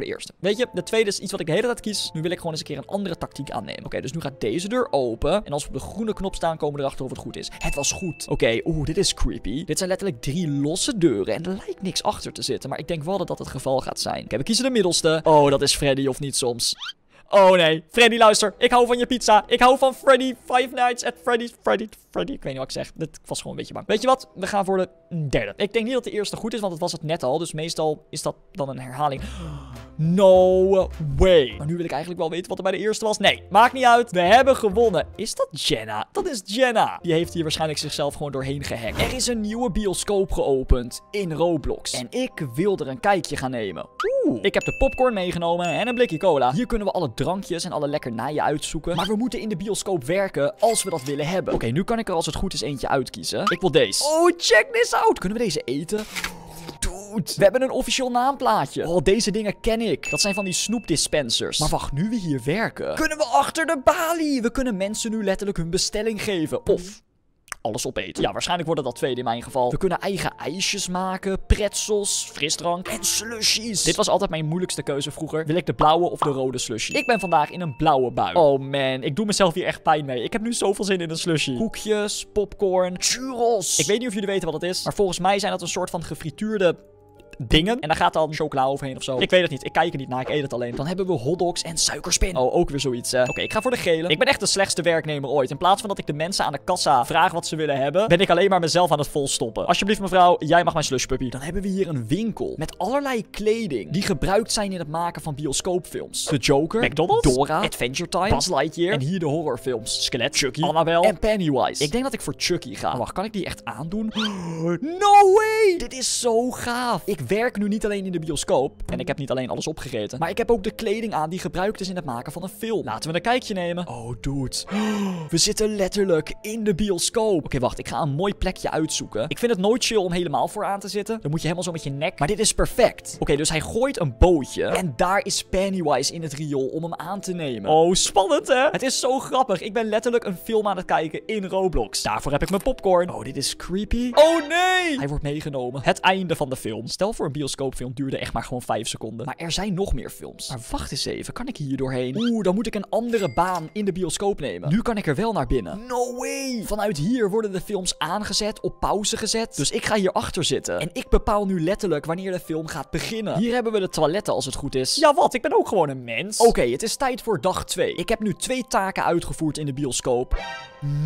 eerste. Weet je, de tweede is iets wat ik de hele tijd kies. Nu wil ik gewoon eens een keer een andere tactiek aannemen. Oké, dus nu gaat deze deur open. En als we op de groene knop staan, komen we erachter of het goed is. Het was goed. Oké, oeh, dit is creepy. Dit zijn letterlijk 3 losse deuren. En er lijkt niks achter te zitten. Maar ik denk wel dat dat het geval gaat zijn. Oké, we kiezen de middelste. Oh, dat is Freddy of niet soms. Oh nee, Freddy, luister. Ik hou van je pizza. Ik hou van Freddy. 5 Nights at Freddy's. Freddy. Ik weet niet wat ik zeg. Dat was gewoon een beetje bang. Weet je wat? We gaan voor de derde. Ik denk niet dat de eerste goed is, want het was het net al. Dus meestal is dat dan een herhaling. No way. Maar nu wil ik eigenlijk wel weten wat er bij de eerste was. Nee, maakt niet uit. We hebben gewonnen. Is dat Jenna? Dat is Jenna. Die heeft hier waarschijnlijk zichzelf gewoon doorheen gehackt. Er is een nieuwe bioscoop geopend in Roblox. En ik wil er een kijkje gaan nemen. Oeh. Ik heb de popcorn meegenomen en een blikje cola. Hier kunnen we alle drankjes en alle lekkernijen uitzoeken. Maar we moeten in de bioscoop werken als we dat willen hebben. Oké, nu kan ik er als het goed is eentje uitkiezen. Ik wil deze. Oh, check this out. Kunnen we deze eten? Dude, we hebben een officieel naamplaatje. Oh, deze dingen ken ik. Dat zijn van die snoepdispensers. Maar wacht, nu we hier werken, kunnen we achter de balie. We kunnen mensen nu letterlijk hun bestelling geven. Of alles opeten. Ja, waarschijnlijk wordt dat tweede in mijn geval. We kunnen eigen ijsjes maken, pretzels, frisdrank en slushies. Dit was altijd mijn moeilijkste keuze vroeger. Wil ik de blauwe of de rode slushie? Ik ben vandaag in een blauwe bui. Oh man, ik doe mezelf hier echt pijn mee. Ik heb nu zoveel zin in een slushie. Koekjes, popcorn, churros. Ik weet niet of jullie weten wat het is, maar volgens mij zijn dat een soort van gefrituurde dingen. En daar gaat dan chocola overheen of zo. Ik weet het niet. Ik kijk er niet naar. Ik eet het alleen. Dan hebben we hotdogs en suikerspin. Oh, ook weer zoiets. Oké, ik ga voor de gele. Ik ben echt de slechtste werknemer ooit. In plaats van dat ik de mensen aan de kassa vraag wat ze willen hebben, ben ik alleen maar mezelf aan het volstoppen. Alsjeblieft mevrouw, jij mag mijn slushpuppy. Dan hebben we hier een winkel met allerlei kleding die gebruikt zijn in het maken van bioscoopfilms. De Joker, McDonald's, Dora, Adventure Time, Buzz Lightyear en hier de horrorfilms. Skelet, Chucky, Annabelle en Pennywise. Ik denk dat ik voor Chucky ga. Oh, wacht, kan ik die echt aandoen? No way! Dit is zo gaaf. Ik werk nu niet alleen in de bioscoop. En ik heb niet alleen alles opgegeten. Maar ik heb ook de kleding aan die gebruikt is in het maken van een film. Laten we een kijkje nemen. Oh, dude. We zitten letterlijk in de bioscoop. Oké, wacht. Ik ga een mooi plekje uitzoeken. Ik vind het nooit chill om helemaal vooraan te zitten. Dan moet je helemaal zo met je nek. Maar dit is perfect. Oké, dus hij gooit een bootje. En daar is Pennywise in het riool om hem aan te nemen. Oh, spannend hè? Het is zo grappig. Ik ben letterlijk een film aan het kijken in Roblox. Daarvoor heb ik mijn popcorn. Oh, dit is creepy. Oh, nee. Hij wordt meegenomen. Het einde van de film. Stel voor een bioscoopfilm duurde echt maar gewoon 5 seconden. Maar er zijn nog meer films. Maar wacht eens even, kan ik hier doorheen? Oeh, dan moet ik een andere baan in de bioscoop nemen. Nu kan ik er wel naar binnen. No way! Vanuit hier worden de films aangezet, op pauze gezet. Dus ik ga hierachter zitten. En ik bepaal nu letterlijk wanneer de film gaat beginnen. Hier hebben we de toiletten als het goed is. Ja wat, ik ben ook gewoon een mens. Oké, het is tijd voor dag 2. Ik heb nu 2 taken uitgevoerd in de bioscoop.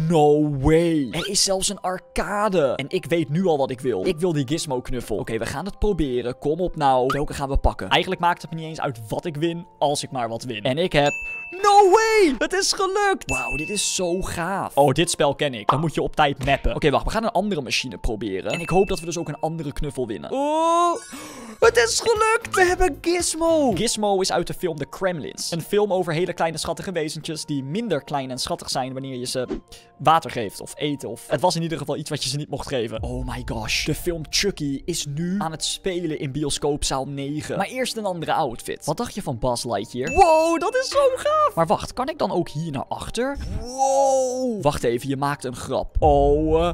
No way! Er is zelfs een arcade. En ik weet nu al wat ik wil. Ik wil die gizmo knuffel. Oké, we gaan het proberen. Kom op nou. Welke gaan we pakken? Eigenlijk maakt het me niet eens uit wat ik win, als ik maar wat win. En ik heb... No way! Het is gelukt! Wauw, dit is zo gaaf. Oh, dit spel ken ik. Dan moet je op tijd mappen. Oké, wacht. We gaan een andere machine proberen. En ik hoop dat we dus ook een andere knuffel winnen. Oh, het is gelukt! We hebben Gizmo! Gizmo is uit de film The Kremlins. Een film over hele kleine schattige wezentjes die minder klein en schattig zijn wanneer je ze water geeft of eten. Of het was in ieder geval iets wat je ze niet mocht geven. Oh my gosh. De film Chucky is nu aan het spelen in bioscoopzaal 9. Maar eerst een andere outfit. Wat dacht je van Buzz Lightyear? Wow, dat is zo gaaf! Maar wacht, kan ik dan ook hier naar achter? Wow! Wacht even, je maakt een grap. Oh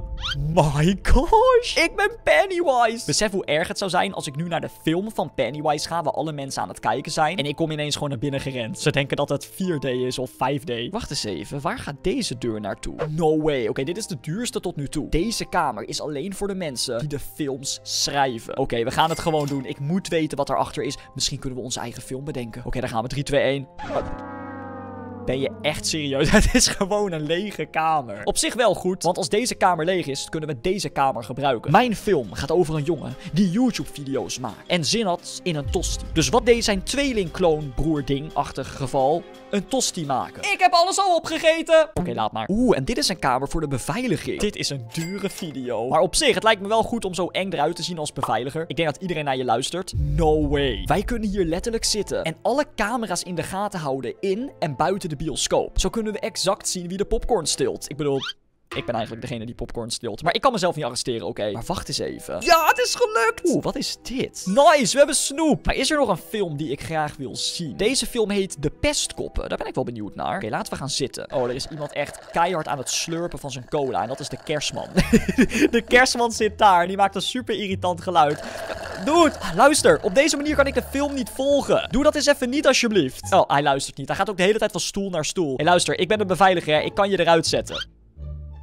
my gosh! Ik ben Pennywise! Besef hoe erg het zou zijn als ik nu naar de film van Pennywise ga, waar alle mensen aan het kijken zijn. En ik kom ineens gewoon naar binnen gerend. Ze denken dat het 4D is of 5D. Wacht eens even, waar gaat deze deur naartoe? No way. Oké, dit is de duurste tot nu toe. Deze kamer is alleen voor de mensen die de films schrijven. Oké, we gaan het gewoon doen. Ik moet weten wat erachter is. Misschien kunnen we onze eigen film bedenken. Oké, daar gaan we. 3, 2, 1. Ben je echt serieus? Het is gewoon een lege kamer. Op zich wel goed, want als deze kamer leeg is, kunnen we deze kamer gebruiken. Mijn film gaat over een jongen die YouTube-video's maakt en zin had in een tosti. Dus wat deed zijn tweeling-kloon-broerding-achtig geval... een tosti maken. Ik heb alles al opgegeten. Oké, laat maar. Oeh, en dit is een kamer voor de beveiliging. Dit is een dure video. Maar op zich, het lijkt me wel goed om zo eng eruit te zien als beveiliger. Ik denk dat iedereen naar je luistert. No way. Wij kunnen hier letterlijk zitten en alle camera's in de gaten houden in en buiten de bioscoop. Zo kunnen we exact zien wie de popcorn stilt. Ik bedoel... ik ben eigenlijk degene die popcorn stilt. Maar ik kan mezelf niet arresteren, oké. Maar wacht eens even. Ja, het is gelukt! Oeh, wat is dit? Nice, we hebben snoep. Maar is er nog een film die ik graag wil zien? Deze film heet De Pestkoppen. Daar ben ik wel benieuwd naar. Oké, laten we gaan zitten. Oh, er is iemand echt keihard aan het slurpen van zijn cola. En dat is de kerstman. De kerstman zit daar en die maakt een super irritant geluid. Dude, luister. Op deze manier kan ik de film niet volgen. Doe dat eens even niet, alsjeblieft. Oh, hij luistert niet. Hij gaat ook de hele tijd van stoel naar stoel. Hé, luister, ik ben de beveiliger, hè. Ik kan je eruit zetten.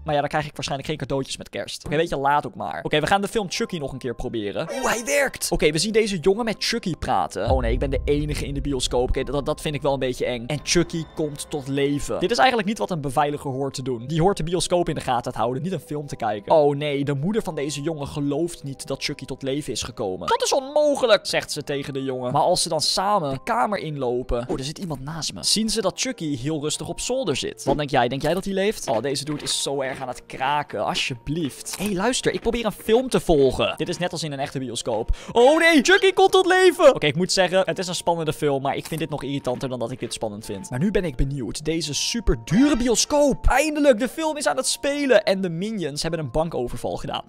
Maar ja, dan krijg ik waarschijnlijk geen cadeautjes met kerst. Oké, weet je, laat ook maar. Oké, we gaan de film Chucky nog een keer proberen. Oeh, hij werkt! Oké, we zien deze jongen met Chucky praten. Oh nee, ik ben de enige in de bioscoop. Oké, dat vind ik wel een beetje eng. En Chucky komt tot leven. Dit is eigenlijk niet wat een beveiliger hoort te doen. Die hoort de bioscoop in de gaten te houden, niet een film te kijken. Oh nee, de moeder van deze jongen gelooft niet dat Chucky tot leven is gekomen. Dat is onmogelijk, zegt ze tegen de jongen. Maar als ze dan samen de kamer inlopen... oh, er zit iemand naast me. Zien ze dat Chucky heel rustig op zolder zit? Wat denk jij? Denk jij dat hij leeft? Oh, deze dude is zo erg aan het kraken, alsjeblieft. Hé, luister, ik probeer een film te volgen. Dit is net als in een echte bioscoop. Oh nee, Chucky komt tot leven. Oké, ik moet zeggen, het is een spannende film, maar ik vind dit nog irritanter dan dat ik dit spannend vind. Maar nu ben ik benieuwd. Deze super dure bioscoop. Eindelijk, de film is aan het spelen. En de minions hebben een bankoverval gedaan.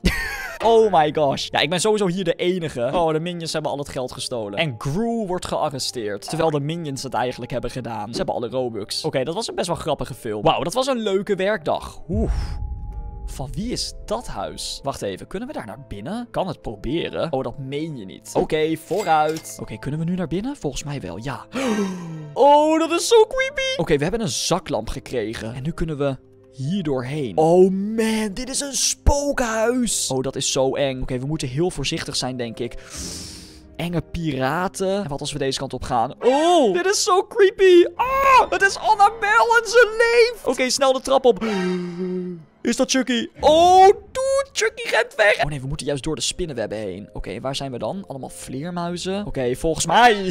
Oh my gosh. Ja, ik ben sowieso hier de enige. Oh, de minions hebben al het geld gestolen. En Gru wordt gearresteerd. Terwijl de minions het eigenlijk hebben gedaan. Ze hebben alle Robux. Oké, dat was een best wel grappige film. Wauw, dat was een leuke werkdag. Oeh. Van wie is dat huis? Wacht even, kunnen we daar naar binnen? Kan het proberen? Oh, dat meen je niet. Oké, vooruit. Oké, kunnen we nu naar binnen? Volgens mij wel, ja. Oh, dat is zo creepy. Oké, we hebben een zaklamp gekregen. En nu kunnen we hier doorheen. Oh man, dit is een spookhuis. Oh, dat is zo eng. Oké, we moeten heel voorzichtig zijn, denk ik. Enge piraten. En wat als we deze kant op gaan? Oh, dit is zo creepy. Ah, het is Annabelle en ze leeft. Oké, snel de trap op. Is dat Chucky? Oh, dude, Chucky rent weg. Oh nee, we moeten juist door de spinnenwebben heen. Oké, waar zijn we dan? Allemaal vleermuizen. Oké, volgens mij...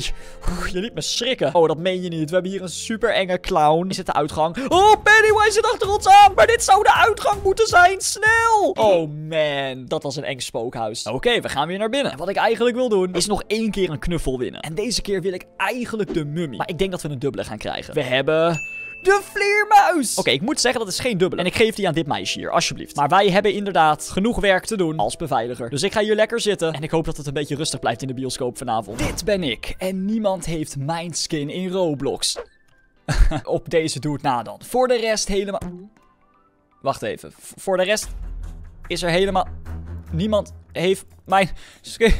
oeh, je liet me schrikken. Oh, dat meen je niet. We hebben hier een super enge clown. Is dit de uitgang? Oh, Pennywise zit achter ons aan. Maar dit zou de uitgang moeten zijn. Snel. Oh man, dat was een eng spookhuis. Oké, we gaan weer naar binnen. En wat ik eigenlijk wil doen, is nog één keer een knuffel winnen. En deze keer wil ik eigenlijk de mummie. Maar ik denk dat we een dubbele gaan krijgen. We hebben... de vleermuis! Oké, ik moet zeggen, dat is geen dubbele. En ik geef die aan dit meisje hier, alsjeblieft. Maar wij hebben inderdaad genoeg werk te doen als beveiliger. Dus ik ga hier lekker zitten. En ik hoop dat het een beetje rustig blijft in de bioscoop vanavond. Dit ben ik. En niemand heeft mijn skin in Roblox. Op deze doe het na dan. Voor de rest helemaal... wacht even. Voor de rest is er helemaal... niemand heeft mijn skin...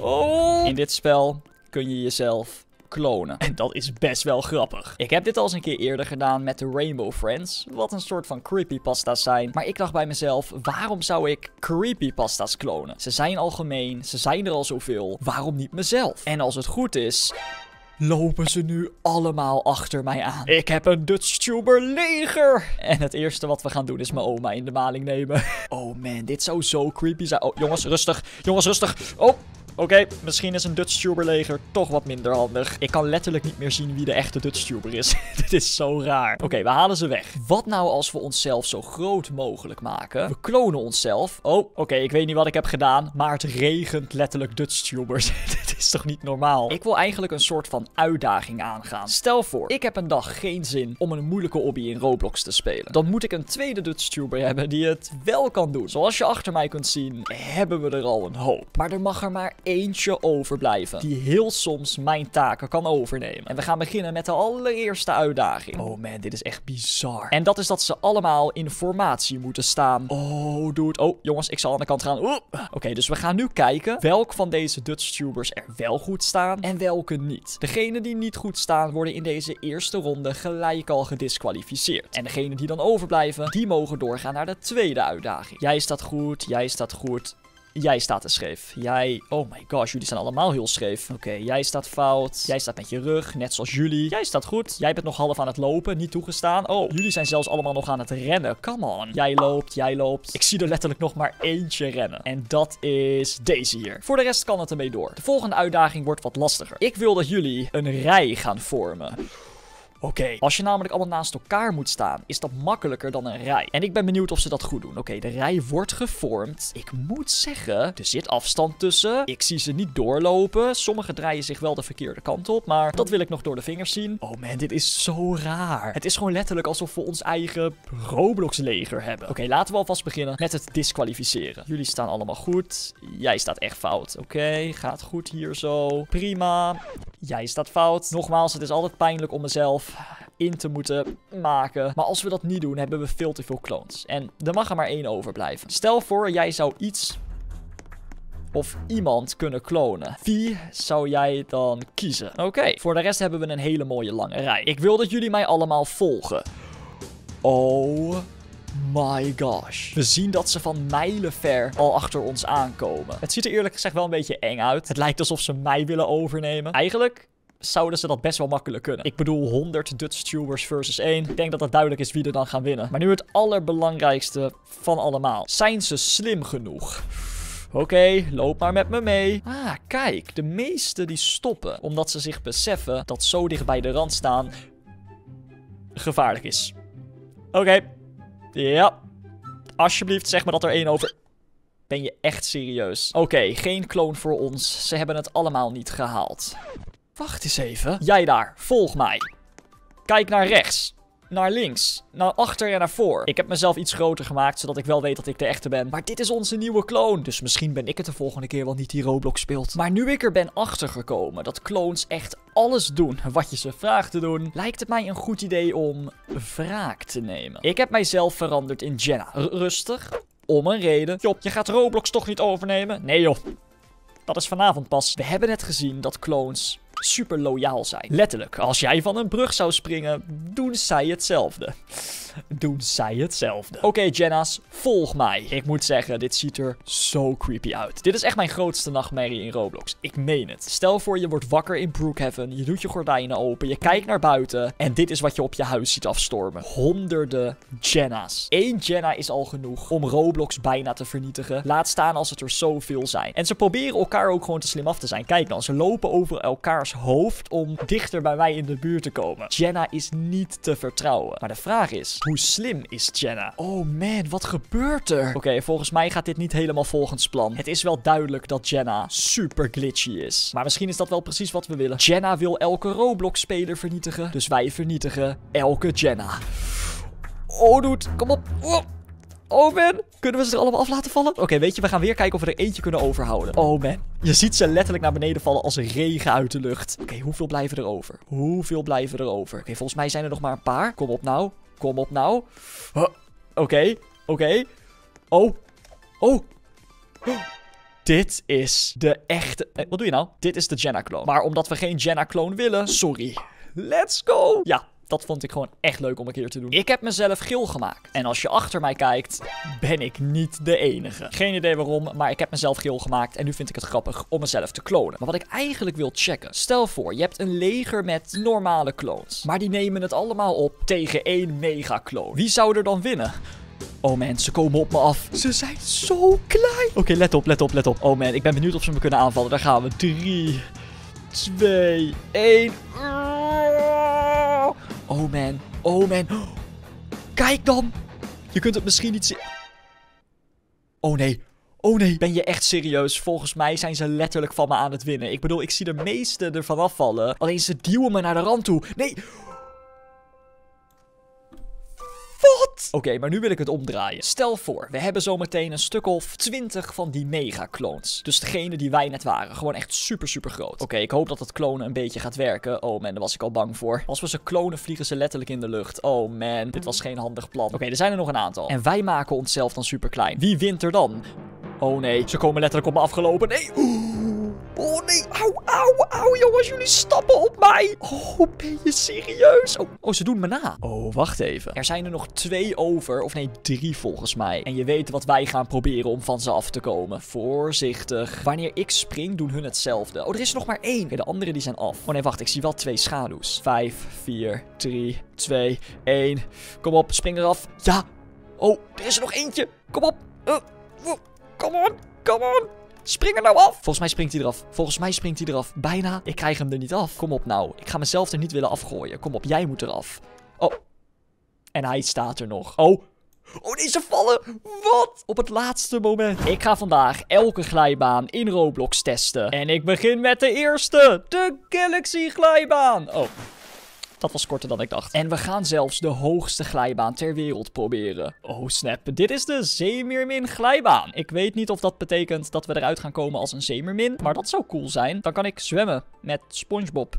oh. In dit spel kun je jezelf... klonen. En dat is best wel grappig. Ik heb dit al eens een keer eerder gedaan met de Rainbow Friends. Wat een soort van creepypasta's zijn. Maar ik dacht bij mezelf, waarom zou ik creepypasta's klonen? Ze zijn algemeen, ze zijn er al zoveel. Waarom niet mezelf? En als het goed is... lopen ze nu allemaal achter mij aan. Ik heb een DutchTuber leger. En het eerste wat we gaan doen is mijn oma in de maling nemen. Oh man, dit zou zo creepy zijn. Oh, jongens, rustig. Jongens, rustig. Oh. Oké, misschien is een DutchTuber-leger toch wat minder handig. Ik kan letterlijk niet meer zien wie de echte DutchTuber is. Dit is zo raar. Oké, we halen ze weg. Wat nou als we onszelf zo groot mogelijk maken? We klonen onszelf. Oh, oké, ik weet niet wat ik heb gedaan. Maar het regent letterlijk DutchTubers. Dit is toch niet normaal? Ik wil eigenlijk een soort van uitdaging aangaan. Stel voor, ik heb een dag geen zin om een moeilijke hobby in Roblox te spelen. Dan moet ik een tweede DutchTuber hebben die het wel kan doen. Zoals je achter mij kunt zien, hebben we er al een hoop. Maar er mag er maar eentje overblijven. Die heel soms mijn taken kan overnemen. En we gaan beginnen met de allereerste uitdaging. Oh man, dit is echt bizar. En dat is dat ze allemaal in formatie moeten staan. Oh, dude. Oh, jongens, ik zal aan de kant gaan. Oké, dus we gaan nu kijken welk van deze DutchTubers er wel goed staan en welke niet. Degenen die niet goed staan worden in deze eerste ronde gelijk al gediskwalificeerd. En degenen die dan overblijven, die mogen doorgaan naar de tweede uitdaging. Jij staat goed, jij staat goed. Jij staat er scheef. Jij... oh my gosh, jullie staan allemaal heel scheef. Oké, jij staat fout. Jij staat met je rug, net zoals jullie. Jij staat goed. Jij bent nog half aan het lopen, niet toegestaan. Oh, jullie zijn zelfs allemaal nog aan het rennen. Come on. Jij loopt, jij loopt. Ik zie er letterlijk nog maar eentje rennen. En dat is deze hier. Voor de rest kan het ermee door. De volgende uitdaging wordt wat lastiger. Ik wil dat jullie een rij gaan vormen. Oké. Als je namelijk allemaal naast elkaar moet staan, is dat makkelijker dan een rij. En ik ben benieuwd of ze dat goed doen. Oké, de rij wordt gevormd. Ik moet zeggen, er zit afstand tussen. Ik zie ze niet doorlopen. Sommigen draaien zich wel de verkeerde kant op, maar dat wil ik nog door de vingers zien. Oh man, dit is zo raar. Het is gewoon letterlijk alsof we ons eigen Roblox leger hebben. Oké, laten we alvast beginnen met het disqualificeren. Jullie staan allemaal goed. Jij staat echt fout. Oké, gaat goed hier zo. Prima. Jij staat fout. Nogmaals, het is altijd pijnlijk om mezelf in te moeten maken. Maar als we dat niet doen, hebben we veel te veel clones. En er mag er maar één overblijven. Stel voor, jij zou iets of iemand kunnen klonen. Wie zou jij dan kiezen? Oké, voor de rest hebben we een hele mooie lange rij. Ik wil dat jullie mij allemaal volgen. Oh my gosh. We zien dat ze van mijlenver al achter ons aankomen. Het ziet er eerlijk gezegd wel een beetje eng uit. Het lijkt alsof ze mij willen overnemen. Eigenlijk zouden ze dat best wel makkelijk kunnen. Ik bedoel 100 DutchtuberGamers versus 1. Ik denk dat dat duidelijk is wie er dan gaan winnen. Maar nu het allerbelangrijkste van allemaal. Zijn ze slim genoeg? Oké, loop maar met me mee. Ah, kijk. De meesten die stoppen. Omdat ze zich beseffen dat zo dicht bij de rand staan gevaarlijk is. Oké. Ja. Alsjeblieft, zeg maar dat er één over... Ben je echt serieus? Oké, geen kloon voor ons. Ze hebben het allemaal niet gehaald. Wacht eens even. Jij daar, volg mij. Kijk naar rechts. Naar links. Naar achter en naar voor. Ik heb mezelf iets groter gemaakt, zodat ik wel weet dat ik de echte ben. Maar dit is onze nieuwe kloon. Dus misschien ben ik het de volgende keer wel niet die Roblox speelt. Maar nu ik er ben achtergekomen dat kloons echt alles doen wat je ze vraagt te doen, lijkt het mij een goed idee om wraak te nemen. Ik heb mijzelf veranderd in Jenna. Rustig. Om een reden. Joh, je gaat Roblox toch niet overnemen? Nee joh. Dat is vanavond pas. We hebben net gezien dat kloons super loyaal zijn. Letterlijk, als jij van een brug zou springen, doen zij hetzelfde. Doen zij hetzelfde. Oké, Jenna's, volg mij. Ik moet zeggen, dit ziet er zo creepy uit. Dit is echt mijn grootste nachtmerrie in Roblox. Ik meen het. Stel voor, je wordt wakker in Brookhaven, je doet je gordijnen open, je kijkt naar buiten en dit is wat je op je huis ziet afstormen. Honderden Jenna's. 1 Jenna is al genoeg om Roblox bijna te vernietigen. Laat staan als het er zoveel zijn. En ze proberen elkaar ook gewoon te slim af te zijn. Kijk dan, ze lopen over elkaars hoofd om dichter bij mij in de buurt te komen. Jenna is niet te vertrouwen. Maar de vraag is, hoe slim is Jenna? Oh man, wat gebeurt er? Oké, volgens mij gaat dit niet helemaal volgens plan. Het is wel duidelijk dat Jenna super glitchy is. Maar misschien is dat wel precies wat we willen. Jenna wil elke Roblox-speler vernietigen. Dus wij vernietigen elke Jenna. Oh dude, kom op. Oh man, kunnen we ze er allemaal af laten vallen? Oké, weet je, we gaan weer kijken of we er eentje kunnen overhouden. Oh man, je ziet ze letterlijk naar beneden vallen als regen uit de lucht. Oké, hoeveel blijven er over? Hoeveel blijven er over? Oké, volgens mij zijn er nog maar een paar. Kom op nou. Kom op nou. Oké. Oh. Dit is de echte... Wat doe je nou? Dit is de Jenna-kloon. Maar omdat we geen Jenna-kloon willen... Sorry. Let's go. Ja, dat vond ik gewoon echt leuk om een keer te doen. Ik heb mezelf geel gemaakt. En als je achter mij kijkt, ben ik niet de enige. Geen idee waarom, maar ik heb mezelf geel gemaakt. En nu vind ik het grappig om mezelf te klonen. Maar wat ik eigenlijk wil checken. Stel voor, je hebt een leger met normale clones. Maar die nemen het allemaal op tegen 1 mega clone. Wie zou er dan winnen? Oh man, ze komen op me af. Ze zijn zo klein. Oké, let op, let op, let op. Oh man, ik ben benieuwd of ze me kunnen aanvallen. Daar gaan we. 3, 2, 1... Oh man, oh man. Kijk dan. Je kunt het misschien niet zien. Oh nee, oh nee. Ben je echt serieus? Volgens mij zijn ze letterlijk van me aan het winnen. Ik bedoel, ik zie de meesten ervan afvallen. Alleen ze duwen me naar de rand toe. Nee. Wat? Oké, maar nu wil ik het omdraaien. Stel voor, we hebben zometeen een stuk of 20 van die mega-clones. Dus degene die wij net waren. Gewoon echt super, super groot. Oké, ik hoop dat het klonen een beetje gaat werken. Oh man, daar was ik al bang voor. Als we ze klonen, vliegen ze letterlijk in de lucht. Oh man, dit was geen handig plan. Oké, er zijn er nog een aantal. En wij maken onszelf dan super klein. Wie wint er dan? Oh nee, ze komen letterlijk op me afgelopen. Nee, oh nee, auw, jongens, jullie stappen op mij. Oh, ben je serieus? Oh, ze doen me na. Oh, wacht even. Er zijn er nog 2 over, of nee, 3 volgens mij. En je weet wat wij gaan proberen om van ze af te komen. Voorzichtig. Wanneer ik spring, doen hun hetzelfde. Oh, er is nog maar 1. Oké, de anderen die zijn af. Oh nee, wacht, ik zie wel 2 schaduws. 5, 4, 3, 2, 1. Kom op, spring eraf. Ja. Oh, er is er nog eentje. Kom op. Come on. Spring er nou af. Volgens mij springt hij eraf. Volgens mij springt hij eraf. Bijna. Ik krijg hem er niet af. Kom op nou. Ik ga mezelf er niet willen afgooien. Kom op, jij moet eraf. Oh. En hij staat er nog. Oh. Oh, deze vallen. Wat? Op het laatste moment. Ik ga vandaag elke glijbaan in Roblox testen. En ik begin met de eerste. De Galaxy glijbaan. Oh. Dat was korter dan ik dacht. En we gaan zelfs de hoogste glijbaan ter wereld proberen. Oh snap, dit is de zeemeermin glijbaan. Ik weet niet of dat betekent dat we eruit gaan komen als een zeemeermin. Maar dat zou cool zijn. Dan kan ik zwemmen met SpongeBob.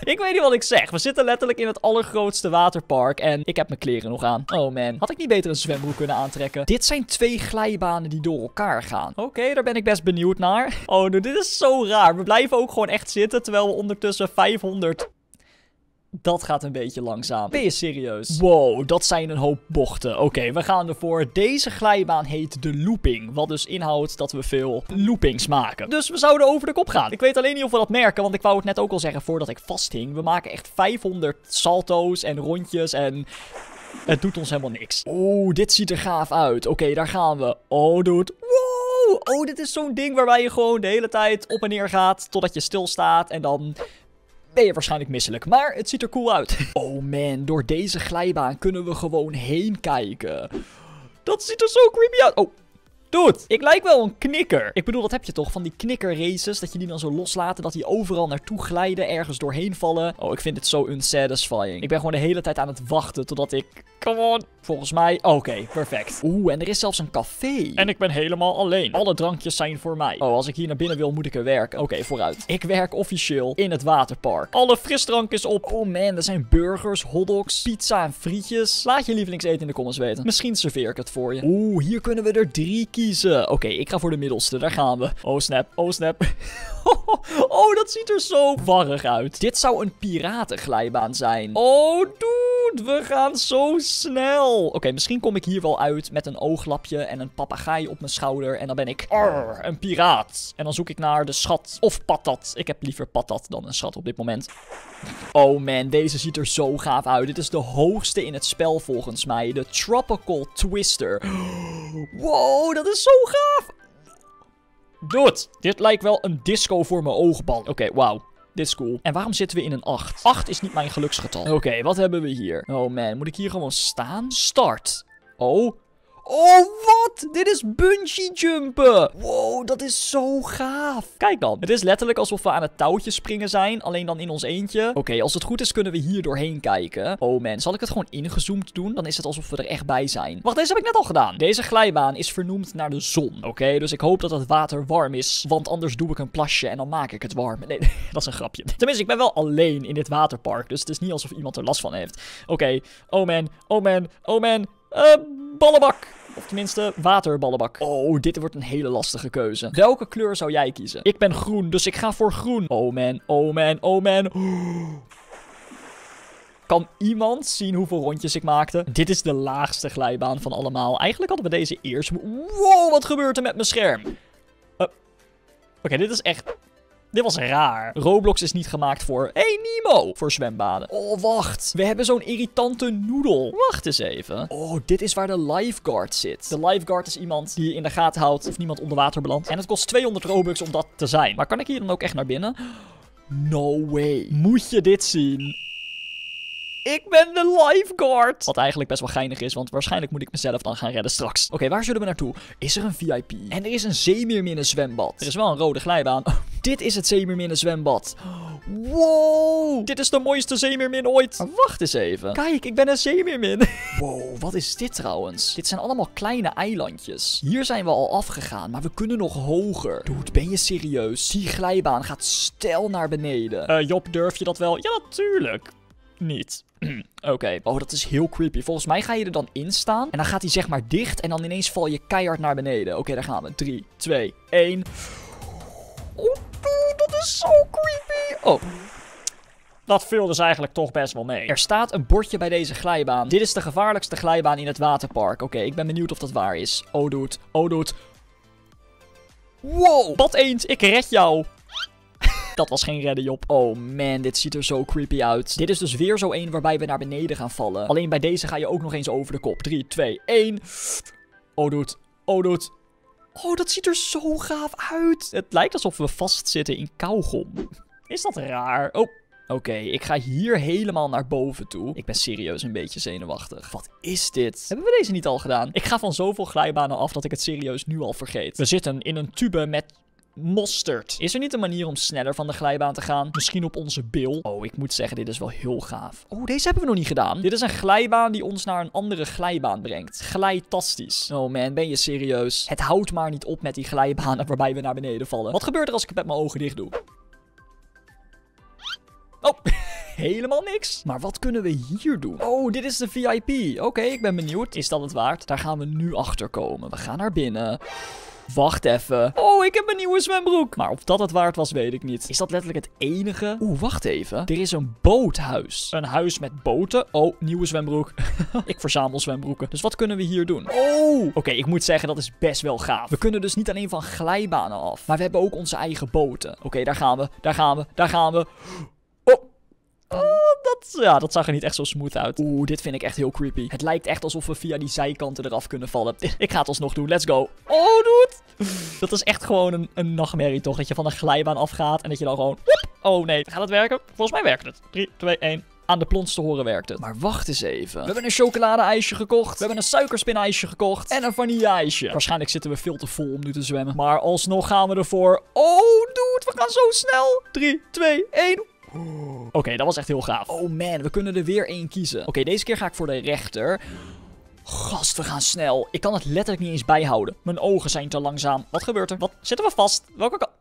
Ik weet niet wat ik zeg. We zitten letterlijk in het allergrootste waterpark. En ik heb mijn kleren nog aan. Oh man. Had ik niet beter een zwembroek kunnen aantrekken? Dit zijn twee glijbanen die door elkaar gaan. Oké, daar ben ik best benieuwd naar. Oh, dit is zo raar. We blijven ook gewoon echt zitten. Terwijl we ondertussen 500... Dat gaat een beetje langzaam. Ben je serieus? Wow, dat zijn een hoop bochten. Oké, we gaan ervoor. Deze glijbaan heet de looping. Wat dus inhoudt dat we veel loopings maken. Dus we zouden over de kop gaan. Ik weet alleen niet of we dat merken. Want ik wou het net ook al zeggen voordat ik vasthing. We maken echt 500 salto's en rondjes en... Het doet ons helemaal niks. Oh, dit ziet er gaaf uit. Oké, daar gaan we. Oh, dude. Wow. Oh, dit is zo'n ding waarbij je gewoon de hele tijd op en neer gaat. Totdat je stilstaat en dan... ben je waarschijnlijk misselijk, maar het ziet er cool uit. Oh man, door deze glijbaan kunnen we gewoon heen kijken. Dat ziet er zo creepy uit. Oh, dude, ik lijk wel een knikker. Ik bedoel, dat heb je toch, van die knikkerraces, dat je die dan zo loslaten, dat die overal naartoe glijden, ergens doorheen vallen. Oh, ik vind dit zo unsatisfying. Ik ben gewoon de hele tijd aan het wachten totdat ik... Come on. Volgens mij... Oké, perfect. Oeh, en er is zelfs een café. En ik ben helemaal alleen. Alle drankjes zijn voor mij. Oh, als ik hier naar binnen wil, moet ik er werken. Oké, vooruit. Ik werk officieel in het waterpark. Alle frisdrank is op. Oh man, er zijn burgers, hotdogs, pizza en frietjes. Laat je lievelingseten in de comments weten. Misschien serveer ik het voor je. Oeh, hier kunnen we er 3 kiezen. Oké, ik ga voor de middelste. Daar gaan we. Oh snap, oh snap. Oh, dat ziet er zo warrig uit. Dit zou een piratenglijbaan zijn. Oh, dude, we gaan zo snel. Oké, misschien kom ik hier wel uit met een ooglapje en een papegaai op mijn schouder. En dan ben ik arr, een piraat. En dan zoek ik naar de schat of patat. Ik heb liever patat dan een schat op dit moment. Oh man, deze ziet er zo gaaf uit. Dit is de hoogste in het spel volgens mij. De Tropical Twister. Wow, dat is zo gaaf. Dude, dit lijkt wel een disco voor mijn oogbal. Oké, wauw. Dit is cool. En waarom zitten we in een 8? 8 is niet mijn geluksgetal. Oké, wat hebben we hier? Oh man, moet ik hier gewoon staan? Start. Oh. Oh, wat? Dit is bungee jumpen. Wow, dat is zo gaaf. Kijk dan. Het is letterlijk alsof we aan het touwtje springen zijn. Alleen dan in ons eentje. Oké, als het goed is kunnen we hier doorheen kijken. Oh man, zal ik het gewoon ingezoomd doen? Dan is het alsof we er echt bij zijn. Wacht, deze heb ik net al gedaan. Deze glijbaan is vernoemd naar de zon. Oké, dus ik hoop dat het water warm is. Want anders doe ik een plasje en dan maak ik het warm. Nee, dat is een grapje. Tenminste, ik ben wel alleen in dit waterpark. Dus het is niet alsof iemand er last van heeft. Oké, oh man, oh man, oh man. Ballenbak. Of tenminste, waterballenbak. Oh, dit wordt een hele lastige keuze. Welke kleur zou jij kiezen? Ik ben groen, dus ik ga voor groen. Oh man, oh man, oh man. Kan iemand zien hoeveel rondjes ik maakte? Dit is de laagste glijbaan van allemaal. Eigenlijk hadden we deze eerst... Wow, wat gebeurt er met mijn scherm? Oké, dit is echt... Dit was raar. Roblox is niet gemaakt voor... Hey Nemo! Voor zwembaden. Oh, wacht. We hebben zo'n irritante noedel. Wacht eens even. Oh, dit is waar de lifeguard zit. De lifeguard is iemand die je in de gaten houdt of niemand onder water belandt. En het kost 200 Robux om dat te zijn. Maar kan ik hier dan ook echt naar binnen? No way. Moet je dit zien? Ik ben de lifeguard. Wat eigenlijk best wel geinig is, want waarschijnlijk moet ik mezelf dan gaan redden straks. Oké, waar zullen we naartoe? Is er een VIP? En er is een zeemeerminnenzwembad. Er is wel een rode glijbaan. Dit is het zeemeerminnenzwembad. Wow. Dit is de mooiste zeemeermin ooit. Maar wacht eens even. Kijk, ik ben een zeemeermin. Wow, wat is dit trouwens? Dit zijn allemaal kleine eilandjes. Hier zijn we al afgegaan, maar we kunnen nog hoger. Dude, ben je serieus? Die glijbaan gaat steil naar beneden. Job, durf je dat wel? Ja, natuurlijk. Niet. Oké. Oh, dat is heel creepy. Volgens mij ga je er dan in staan. En dan gaat hij zeg maar dicht. En dan ineens val je keihard naar beneden. Oké, daar gaan we. 3, 2, 1. Oh, dat is zo creepy. Oh. Dat viel dus eigenlijk toch best wel mee. Er staat een bordje bij deze glijbaan. Dit is de gevaarlijkste glijbaan in het waterpark. Oké, ik ben benieuwd of dat waar is. Oh, dude. Oh, dude. Wow. Bad eend, ik red jou. Dat was geen redden, Job. Oh man, dit ziet er zo creepy uit. Dit is dus weer zo één waarbij we naar beneden gaan vallen. Alleen bij deze ga je ook nog eens over de kop. 3, 2, 1. Oh, dude. Oh, dude. Oh, dat ziet er zo gaaf uit. Het lijkt alsof we vastzitten in kauwgom. Is dat raar? Oh, oké, ik ga hier helemaal naar boven toe. Ik ben serieus een beetje zenuwachtig. Wat is dit? Hebben we deze niet al gedaan? Ik ga van zoveel glijbanen af dat ik het serieus nu al vergeet. We zitten in een tube met mosterd. Is er niet een manier om sneller van de glijbaan te gaan? Misschien op onze bil? Oh, ik moet zeggen, dit is wel heel gaaf. Oh, deze hebben we nog niet gedaan. Dit is een glijbaan die ons naar een andere glijbaan brengt. Glijtastisch. Oh man, ben je serieus? Het houdt maar niet op met die glijbanen waarbij we naar beneden vallen. Wat gebeurt er als ik het met mijn ogen dicht doe? Oh, helemaal niks. Maar wat kunnen we hier doen? Oh, dit is de VIP. Oké, ik ben benieuwd. Is dat het waard? Daar gaan we nu achter komen. We gaan naar binnen. Wacht even. Oh, ik heb een nieuwe zwembroek. Maar of dat het waard was, weet ik niet. Is dat letterlijk het enige? Oeh, wacht even. Er is een boothuis. Een huis met boten. Oh, nieuwe zwembroek. Ik verzamel zwembroeken. Dus wat kunnen we hier doen? Oh, oké, ik moet zeggen, dat is best wel gaaf. We kunnen dus niet alleen van glijbanen af. Maar we hebben ook onze eigen boten. Oké, daar gaan we. Daar gaan we. Daar gaan we. Ja, dat zag er niet echt zo smooth uit. Oeh, dit vind ik echt heel creepy. Het lijkt echt alsof we via die zijkanten eraf kunnen vallen. Ik ga het alsnog doen. Let's go. Oh, dude. Dat is echt gewoon een nachtmerrie, toch? Dat je van een glijbaan afgaat en dat je dan gewoon... Oh, nee. Gaat het werken? Volgens mij werkt het. 3, 2, 1... Aan de plons te horen werkt het. Maar wacht eens even. We hebben een chocoladeijsje gekocht. We hebben een suikerspinijsje gekocht. En een vanilleijsje. Waarschijnlijk zitten we veel te vol om nu te zwemmen. Maar alsnog gaan we ervoor. Oh, dude. We gaan zo snel. 3, 2, 1... Oké, dat was echt heel gaaf. Oh man, we kunnen er weer één kiezen. Oké, deze keer ga ik voor de rechter. Gast, we gaan snel. Ik kan het letterlijk niet eens bijhouden. Mijn ogen zijn te langzaam. Wat gebeurt er? Wat? Zitten we vast? Welke kant?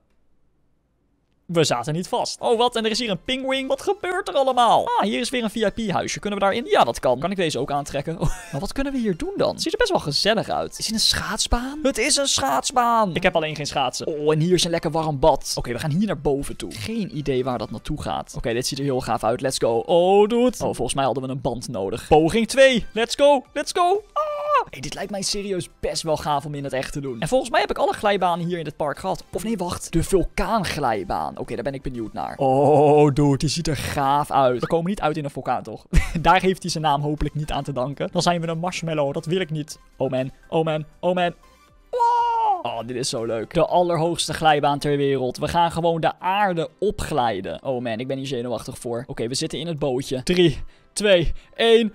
We zaten niet vast. Oh, wat? En er is hier een pingwing. Wat gebeurt er allemaal? Ah, hier is weer een VIP-huisje. Kunnen we daarin? Ja, dat kan. Kan ik deze ook aantrekken? Oh, maar wat kunnen we hier doen dan? Het ziet er best wel gezellig uit. Is dit een schaatsbaan? Het is een schaatsbaan. Ik heb alleen geen schaatsen. Oh, en hier is een lekker warm bad. Oké, we gaan hier naar boven toe. Geen idee waar dat naartoe gaat. Oké, dit ziet er heel gaaf uit. Let's go. Oh, dude. Oh, volgens mij hadden we een band nodig. Poging 2. Let's go. Let's go. Ah. Hey, dit lijkt mij serieus best wel gaaf om in het echt te doen. En volgens mij heb ik alle glijbanen hier in het park gehad. Of nee, wacht. De vulkaanglijbaan. Oké, daar ben ik benieuwd naar. Oh, dude, die ziet er gaaf uit. We komen niet uit in een vulkaan, toch? Daar heeft hij zijn naam hopelijk niet aan te danken. Dan zijn we een marshmallow, dat wil ik niet. Oh man, oh man, oh man. Oh, dit is zo leuk. De allerhoogste glijbaan ter wereld. We gaan gewoon de aarde opglijden. Oh man, ik ben hier zenuwachtig voor. Oké, we zitten in het bootje. 3, 2, 1.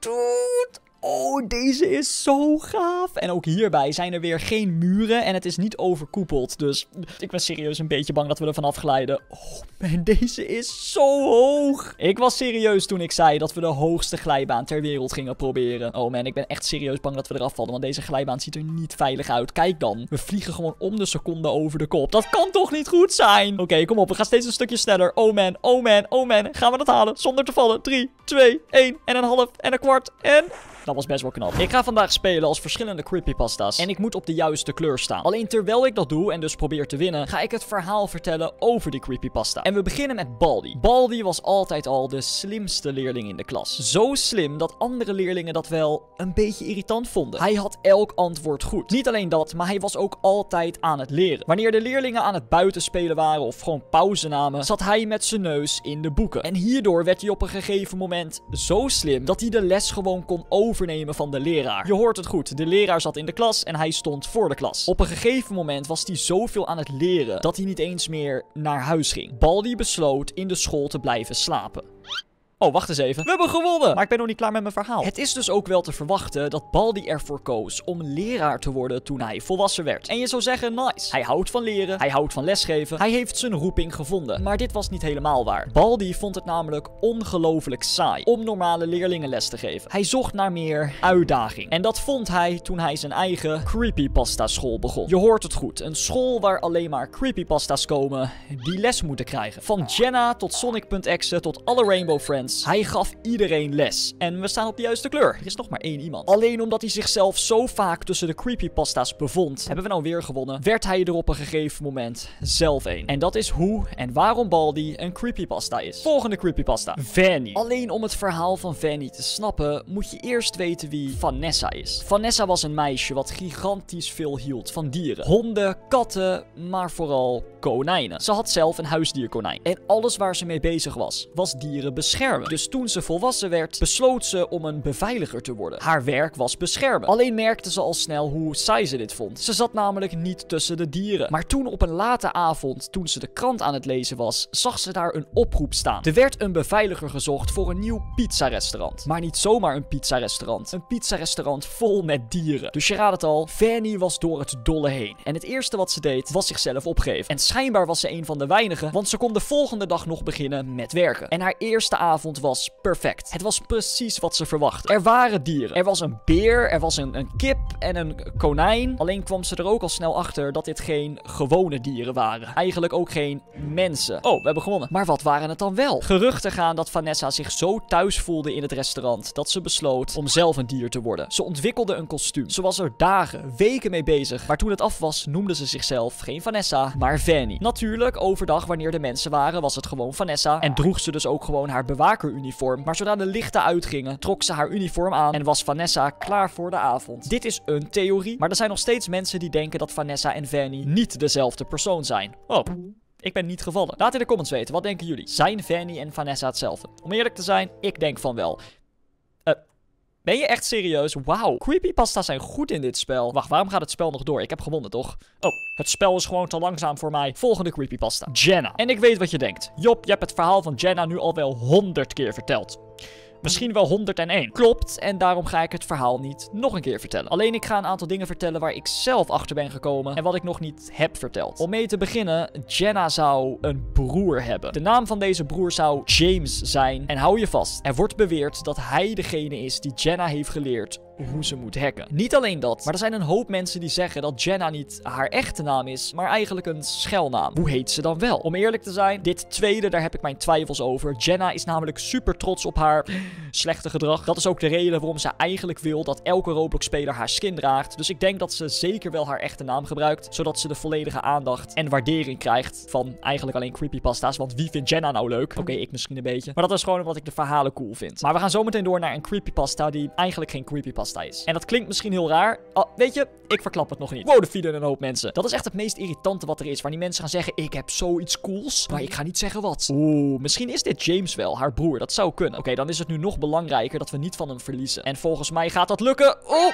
Doet! Oh, deze is zo gaaf. En ook hierbij zijn er weer geen muren en het is niet overkoepeld. Dus ik ben serieus een beetje bang dat we er vanaf glijden. Oh man, deze is zo hoog. Ik was serieus toen ik zei dat we de hoogste glijbaan ter wereld gingen proberen. Oh man, ik ben echt serieus bang dat we eraf vallen, want deze glijbaan ziet er niet veilig uit. Kijk dan, we vliegen gewoon om de seconde over de kop. Dat kan toch niet goed zijn? Oké, kom op, we gaan steeds een stukje sneller. Oh man, oh man, oh man. Gaan we dat halen zonder te vallen? 3, 2, 1 en een half en een kwart en... Dat was best wel knap. Ik ga vandaag spelen als verschillende creepypasta's. En ik moet op de juiste kleur staan. Alleen terwijl ik dat doe en dus probeer te winnen, ga ik het verhaal vertellen over die creepypasta. En we beginnen met Baldi. Baldi was altijd al de slimste leerling in de klas. Zo slim dat andere leerlingen dat wel een beetje irritant vonden. Hij had elk antwoord goed. Niet alleen dat, maar hij was ook altijd aan het leren. Wanneer de leerlingen aan het buitenspelen waren of gewoon pauze namen, zat hij met zijn neus in de boeken. En hierdoor werd hij op een gegeven moment zo slim dat hij de les gewoon kon overnemen van de leraar. Je hoort het goed. De leraar zat in de klas en hij stond voor de klas. Op een gegeven moment was hij zoveel aan het leren dat hij niet eens meer naar huis ging. Baldi besloot in de school te blijven slapen. Oh, wacht eens even. We hebben gewonnen! Maar ik ben nog niet klaar met mijn verhaal. Het is dus ook wel te verwachten dat Baldi ervoor koos om leraar te worden toen hij volwassen werd. En je zou zeggen, nice. Hij houdt van leren, hij houdt van lesgeven, hij heeft zijn roeping gevonden. Maar dit was niet helemaal waar. Baldi vond het namelijk ongelooflijk saai om normale leerlingen les te geven. Hij zocht naar meer uitdaging. En dat vond hij toen hij zijn eigen creepypasta school begon. Je hoort het goed. Een school waar alleen maar creepypasta's komen die les moeten krijgen. Van Jenna tot Sonic.exe tot alle Rainbow Friends. Hij gaf iedereen les. En we staan op de juiste kleur. Er is nog maar één iemand. Alleen omdat hij zichzelf zo vaak tussen de creepypasta's bevond, hebben we nou weer gewonnen, werd hij er op een gegeven moment zelf één. En dat is hoe en waarom Baldi een creepypasta is. Volgende creepypasta. Vanny. Alleen om het verhaal van Vanny te snappen, moet je eerst weten wie Vanessa is. Vanessa was een meisje wat gigantisch veel hield van dieren. Honden, katten, maar vooral konijnen. Ze had zelf een huisdierkonijn. En alles waar ze mee bezig was dieren beschermen. beschermen. Dus toen ze volwassen werd, besloot ze om een beveiliger te worden. Haar werk was beschermen. Alleen merkte ze al snel hoe saai ze dit vond. Ze zat namelijk niet tussen de dieren. Maar toen op een late avond, toen ze de krant aan het lezen was, zag ze daar een oproep staan. Er werd een beveiliger gezocht voor een nieuw pizzarestaurant. Maar niet zomaar een pizzarestaurant. Een pizzarestaurant vol met dieren. Dus je raadt het al, Vanny was door het dolle heen. En het eerste wat ze deed, was zichzelf opgeven. En schijnbaar was ze een van de weinigen, want ze kon de volgende dag nog beginnen met werken. En haar eerste avond was perfect. Het was precies wat ze verwachtte. Er waren dieren. Er was een beer, er was een kip en een konijn. Alleen kwam ze er ook al snel achter dat dit geen gewone dieren waren. Eigenlijk ook geen mensen. Oh, we hebben gewonnen. Maar wat waren het dan wel? Geruchten gaan dat Vanessa zich zo thuis voelde in het restaurant, dat ze besloot om zelf een dier te worden. Ze ontwikkelde een kostuum. Ze was er dagen, weken mee bezig. Maar toen het af was, noemde ze zichzelf geen Vanessa, maar Vanny. Natuurlijk, overdag wanneer de mensen waren, was het gewoon Vanessa. En droeg ze dus ook gewoon haar bewakeruniform. Maar zodra de lichten uitgingen, trok ze haar uniform aan en was Vanessa klaar voor de avond. Dit is een theorie, maar er zijn nog steeds mensen die denken dat Vanessa en Vanny niet dezelfde persoon zijn. Oh. Ik ben niet gevallen. Laat in de comments weten, wat denken jullie? Zijn Vanny en Vanessa hetzelfde? Om eerlijk te zijn, ik denk van wel. Ben je echt serieus? Wauw. Creepypasta's zijn goed in dit spel. Wacht, waarom gaat het spel nog door? Ik heb gewonnen, toch? Oh, het spel is gewoon te langzaam voor mij. Volgende creepypasta. Jenna. En ik weet wat je denkt. Job, je hebt het verhaal van Jenna nu al wel 100 keer verteld. Misschien wel 101. Klopt, en daarom ga ik het verhaal niet nog een keer vertellen. Alleen ik ga een aantal dingen vertellen waar ik zelf achter ben gekomen en wat ik nog niet heb verteld. Om mee te beginnen, Jenna zou een broer hebben. De naam van deze broer zou James zijn. En hou je vast, er wordt beweerd dat hij degene is die Jenna heeft geleerd hoe ze moet hacken. Niet alleen dat, maar er zijn een hoop mensen die zeggen dat Jenna niet haar echte naam is, maar eigenlijk een schelnaam. Hoe heet ze dan wel? Om eerlijk te zijn, dit tweede, daar heb ik mijn twijfels over. Jenna is namelijk super trots op haar slechte gedrag. Dat is ook de reden waarom ze eigenlijk wil dat elke Roblox-speler haar skin draagt. Dus ik denk dat ze zeker wel haar echte naam gebruikt, zodat ze de volledige aandacht en waardering krijgt van eigenlijk alleen creepypasta's, want wie vindt Jenna nou leuk? Oké, ik misschien een beetje. Maar dat is gewoon omdat ik de verhalen cool vind. Maar we gaan zometeen door naar een creepypasta die eigenlijk geen creepypasta is. En dat klinkt misschien heel raar. Oh, weet je, ik verklap het nog niet. Wow, de video en een hoop mensen. Dat is echt het meest irritante wat er is. Waar die mensen gaan zeggen, ik heb zoiets cools, maar ik ga niet zeggen wat. Oeh, misschien is dit James wel, haar broer. Dat zou kunnen. Oké, dan is het nu nog belangrijker dat we niet van hem verliezen. En volgens mij gaat dat lukken. Oh!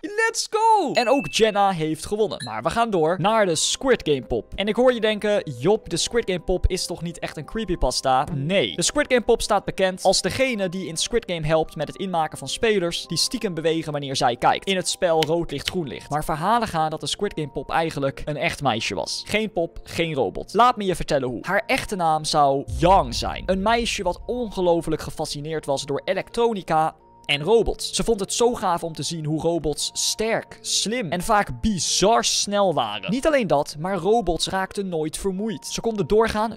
Let's go! En ook Jenna heeft gewonnen. Maar we gaan door naar de Squid Game pop. En ik hoor je denken, Job, de Squid Game pop is toch niet echt een creepypasta? Nee. De Squid Game pop staat bekend als degene die in Squid Game helpt met het inmaken van spelers die stiekem bewegen wanneer zij kijkt. In het spel rood licht, groen licht. Maar verhalen gaan dat de Squid Game pop eigenlijk een echt meisje was. Geen pop, geen robot. Laat me je vertellen hoe. Haar echte naam zou Young zijn. Een meisje wat ongelooflijk gefascineerd was door elektronica en robots. Ze vond het zo gaaf om te zien hoe robots sterk, slim en vaak bizar snel waren. Niet alleen dat, maar robots raakten nooit vermoeid. Ze konden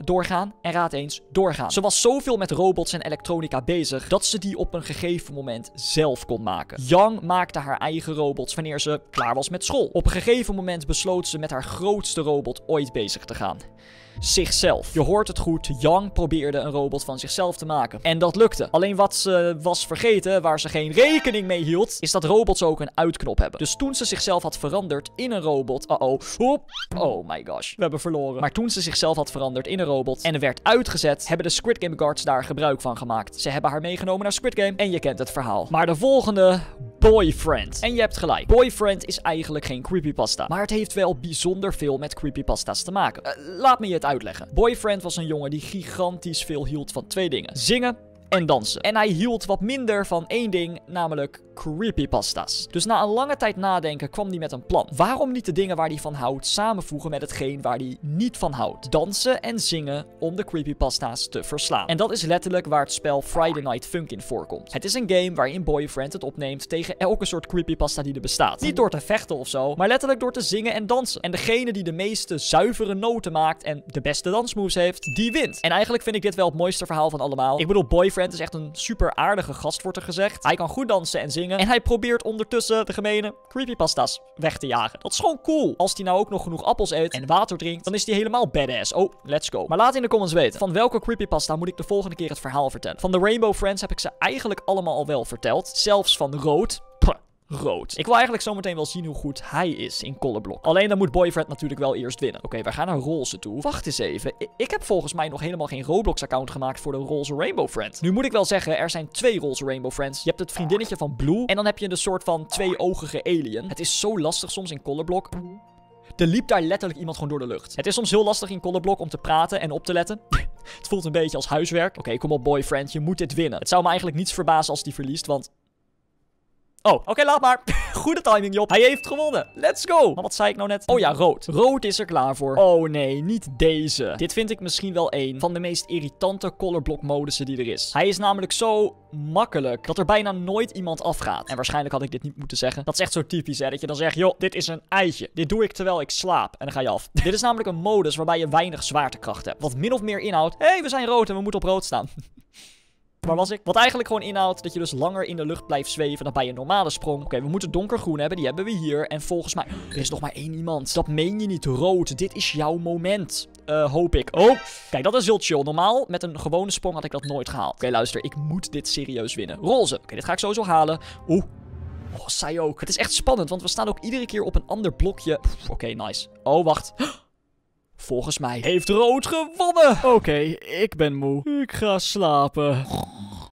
doorgaan en raad eens doorgaan. Ze was zoveel met robots en elektronica bezig dat ze die op een gegeven moment zelf kon maken. Young maakte haar eigen robots wanneer ze klaar was met school. Op een gegeven moment besloot ze met haar grootste robot ooit bezig te gaan. Zichzelf. Je hoort het goed, Young probeerde een robot van zichzelf te maken. En dat lukte. Alleen wat ze was vergeten, waar ze geen rekening mee hield, is dat robots ook een uitknop hebben. Dus toen ze zichzelf had veranderd in een robot, oh my gosh, we hebben verloren. Maar toen ze zichzelf had veranderd in een robot en werd uitgezet, hebben de Squid Game guards daar gebruik van gemaakt. Ze hebben haar meegenomen naar Squid Game en je kent het verhaal. Maar de volgende, Boyfriend. En je hebt gelijk, Boyfriend is eigenlijk geen creepypasta. Maar het heeft wel bijzonder veel met creepypasta's te maken. Laat me je het uitleggen. Boyfriend was een jongen die gigantisch veel hield van twee dingen. Zingen en dansen. En hij hield wat minder van één ding, namelijk creepypasta's. Dus na een lange tijd nadenken kwam hij met een plan. Waarom niet de dingen waar hij van houdt samenvoegen met hetgeen waar hij niet van houdt? Dansen en zingen om de creepypasta's te verslaan. En dat is letterlijk waar het spel Friday Night Funkin' voorkomt. Het is een game waarin Boyfriend het opneemt tegen elke soort creepypasta die er bestaat. Niet door te vechten of zo, maar letterlijk door te zingen en dansen. En degene die de meeste zuivere noten maakt en de beste dansmoves heeft, die wint. En eigenlijk vind ik dit wel het mooiste verhaal van allemaal. Ik bedoel, Boyfriend is echt een super aardige gast, wordt er gezegd. Hij kan goed dansen en zingen. En hij probeert ondertussen de gemene creepypasta's weg te jagen. Dat is gewoon cool. Als hij nou ook nog genoeg appels eet en water drinkt, dan is hij helemaal badass. Oh, let's go. Maar laat in de comments weten, van welke creepypasta moet ik de volgende keer het verhaal vertellen? Van de Rainbow Friends heb ik ze eigenlijk allemaal al wel verteld. Zelfs van rood. rood. Ik wil eigenlijk zometeen wel zien hoe goed hij is in Colorblok. Alleen dan moet Boyfriend natuurlijk wel eerst winnen. Oké, wij gaan naar roze toe. Wacht eens even. Ik heb volgens mij nog helemaal geen Roblox-account gemaakt voor de roze Rainbow Friend. Nu moet ik wel zeggen, er zijn twee roze Rainbow Friends. Je hebt het vriendinnetje van Blue en dan heb je een soort van twee-ogige alien. Het is zo lastig soms in Colorblok. Er liep daar letterlijk iemand gewoon door de lucht. Het is soms heel lastig in Colorblok om te praten en op te letten. Het voelt een beetje als huiswerk. Oké, kom op Boyfriend, je moet dit winnen. Het zou me eigenlijk niets verbazen als die verliest, want... Oh, oké, laat maar. Goede timing, Job. Hij heeft gewonnen. Let's go. Maar wat zei ik nou net? Oh ja, rood. Rood is er klaar voor. Oh nee, niet deze. Dit vind ik misschien wel een van de meest irritante Colorblok-modussen die er is. Hij is namelijk zo makkelijk dat er bijna nooit iemand afgaat. En waarschijnlijk had ik dit niet moeten zeggen. Dat is echt zo typisch, hè. Dat je dan zegt, joh, dit is een eitje. Dit doe ik terwijl ik slaap. En dan ga je af. Dit is namelijk een modus waarbij je weinig zwaartekracht hebt. Wat min of meer inhoudt, hey, we zijn rood en we moeten op rood staan. Waar was ik? Wat eigenlijk gewoon inhoudt dat je dus langer in de lucht blijft zweven dan bij een normale sprong. Oké, we moeten donkergroen hebben. Die hebben we hier. En volgens mij... Er is nog maar één iemand. Dat meen je niet. Rood. Dit is jouw moment. Hoop ik. Oh. Kijk, dat is heel chill. Normaal, met een gewone sprong had ik dat nooit gehaald. Oké, luister. Ik moet dit serieus winnen. Roze. Oké, dit ga ik sowieso halen. Oeh. Oh, zij ook. Het is echt spannend, want we staan ook iedere keer op een ander blokje. Oké, nice. Oh, wacht. Volgens mij heeft rood gewonnen. Oké, ik ben moe. Ik ga slapen.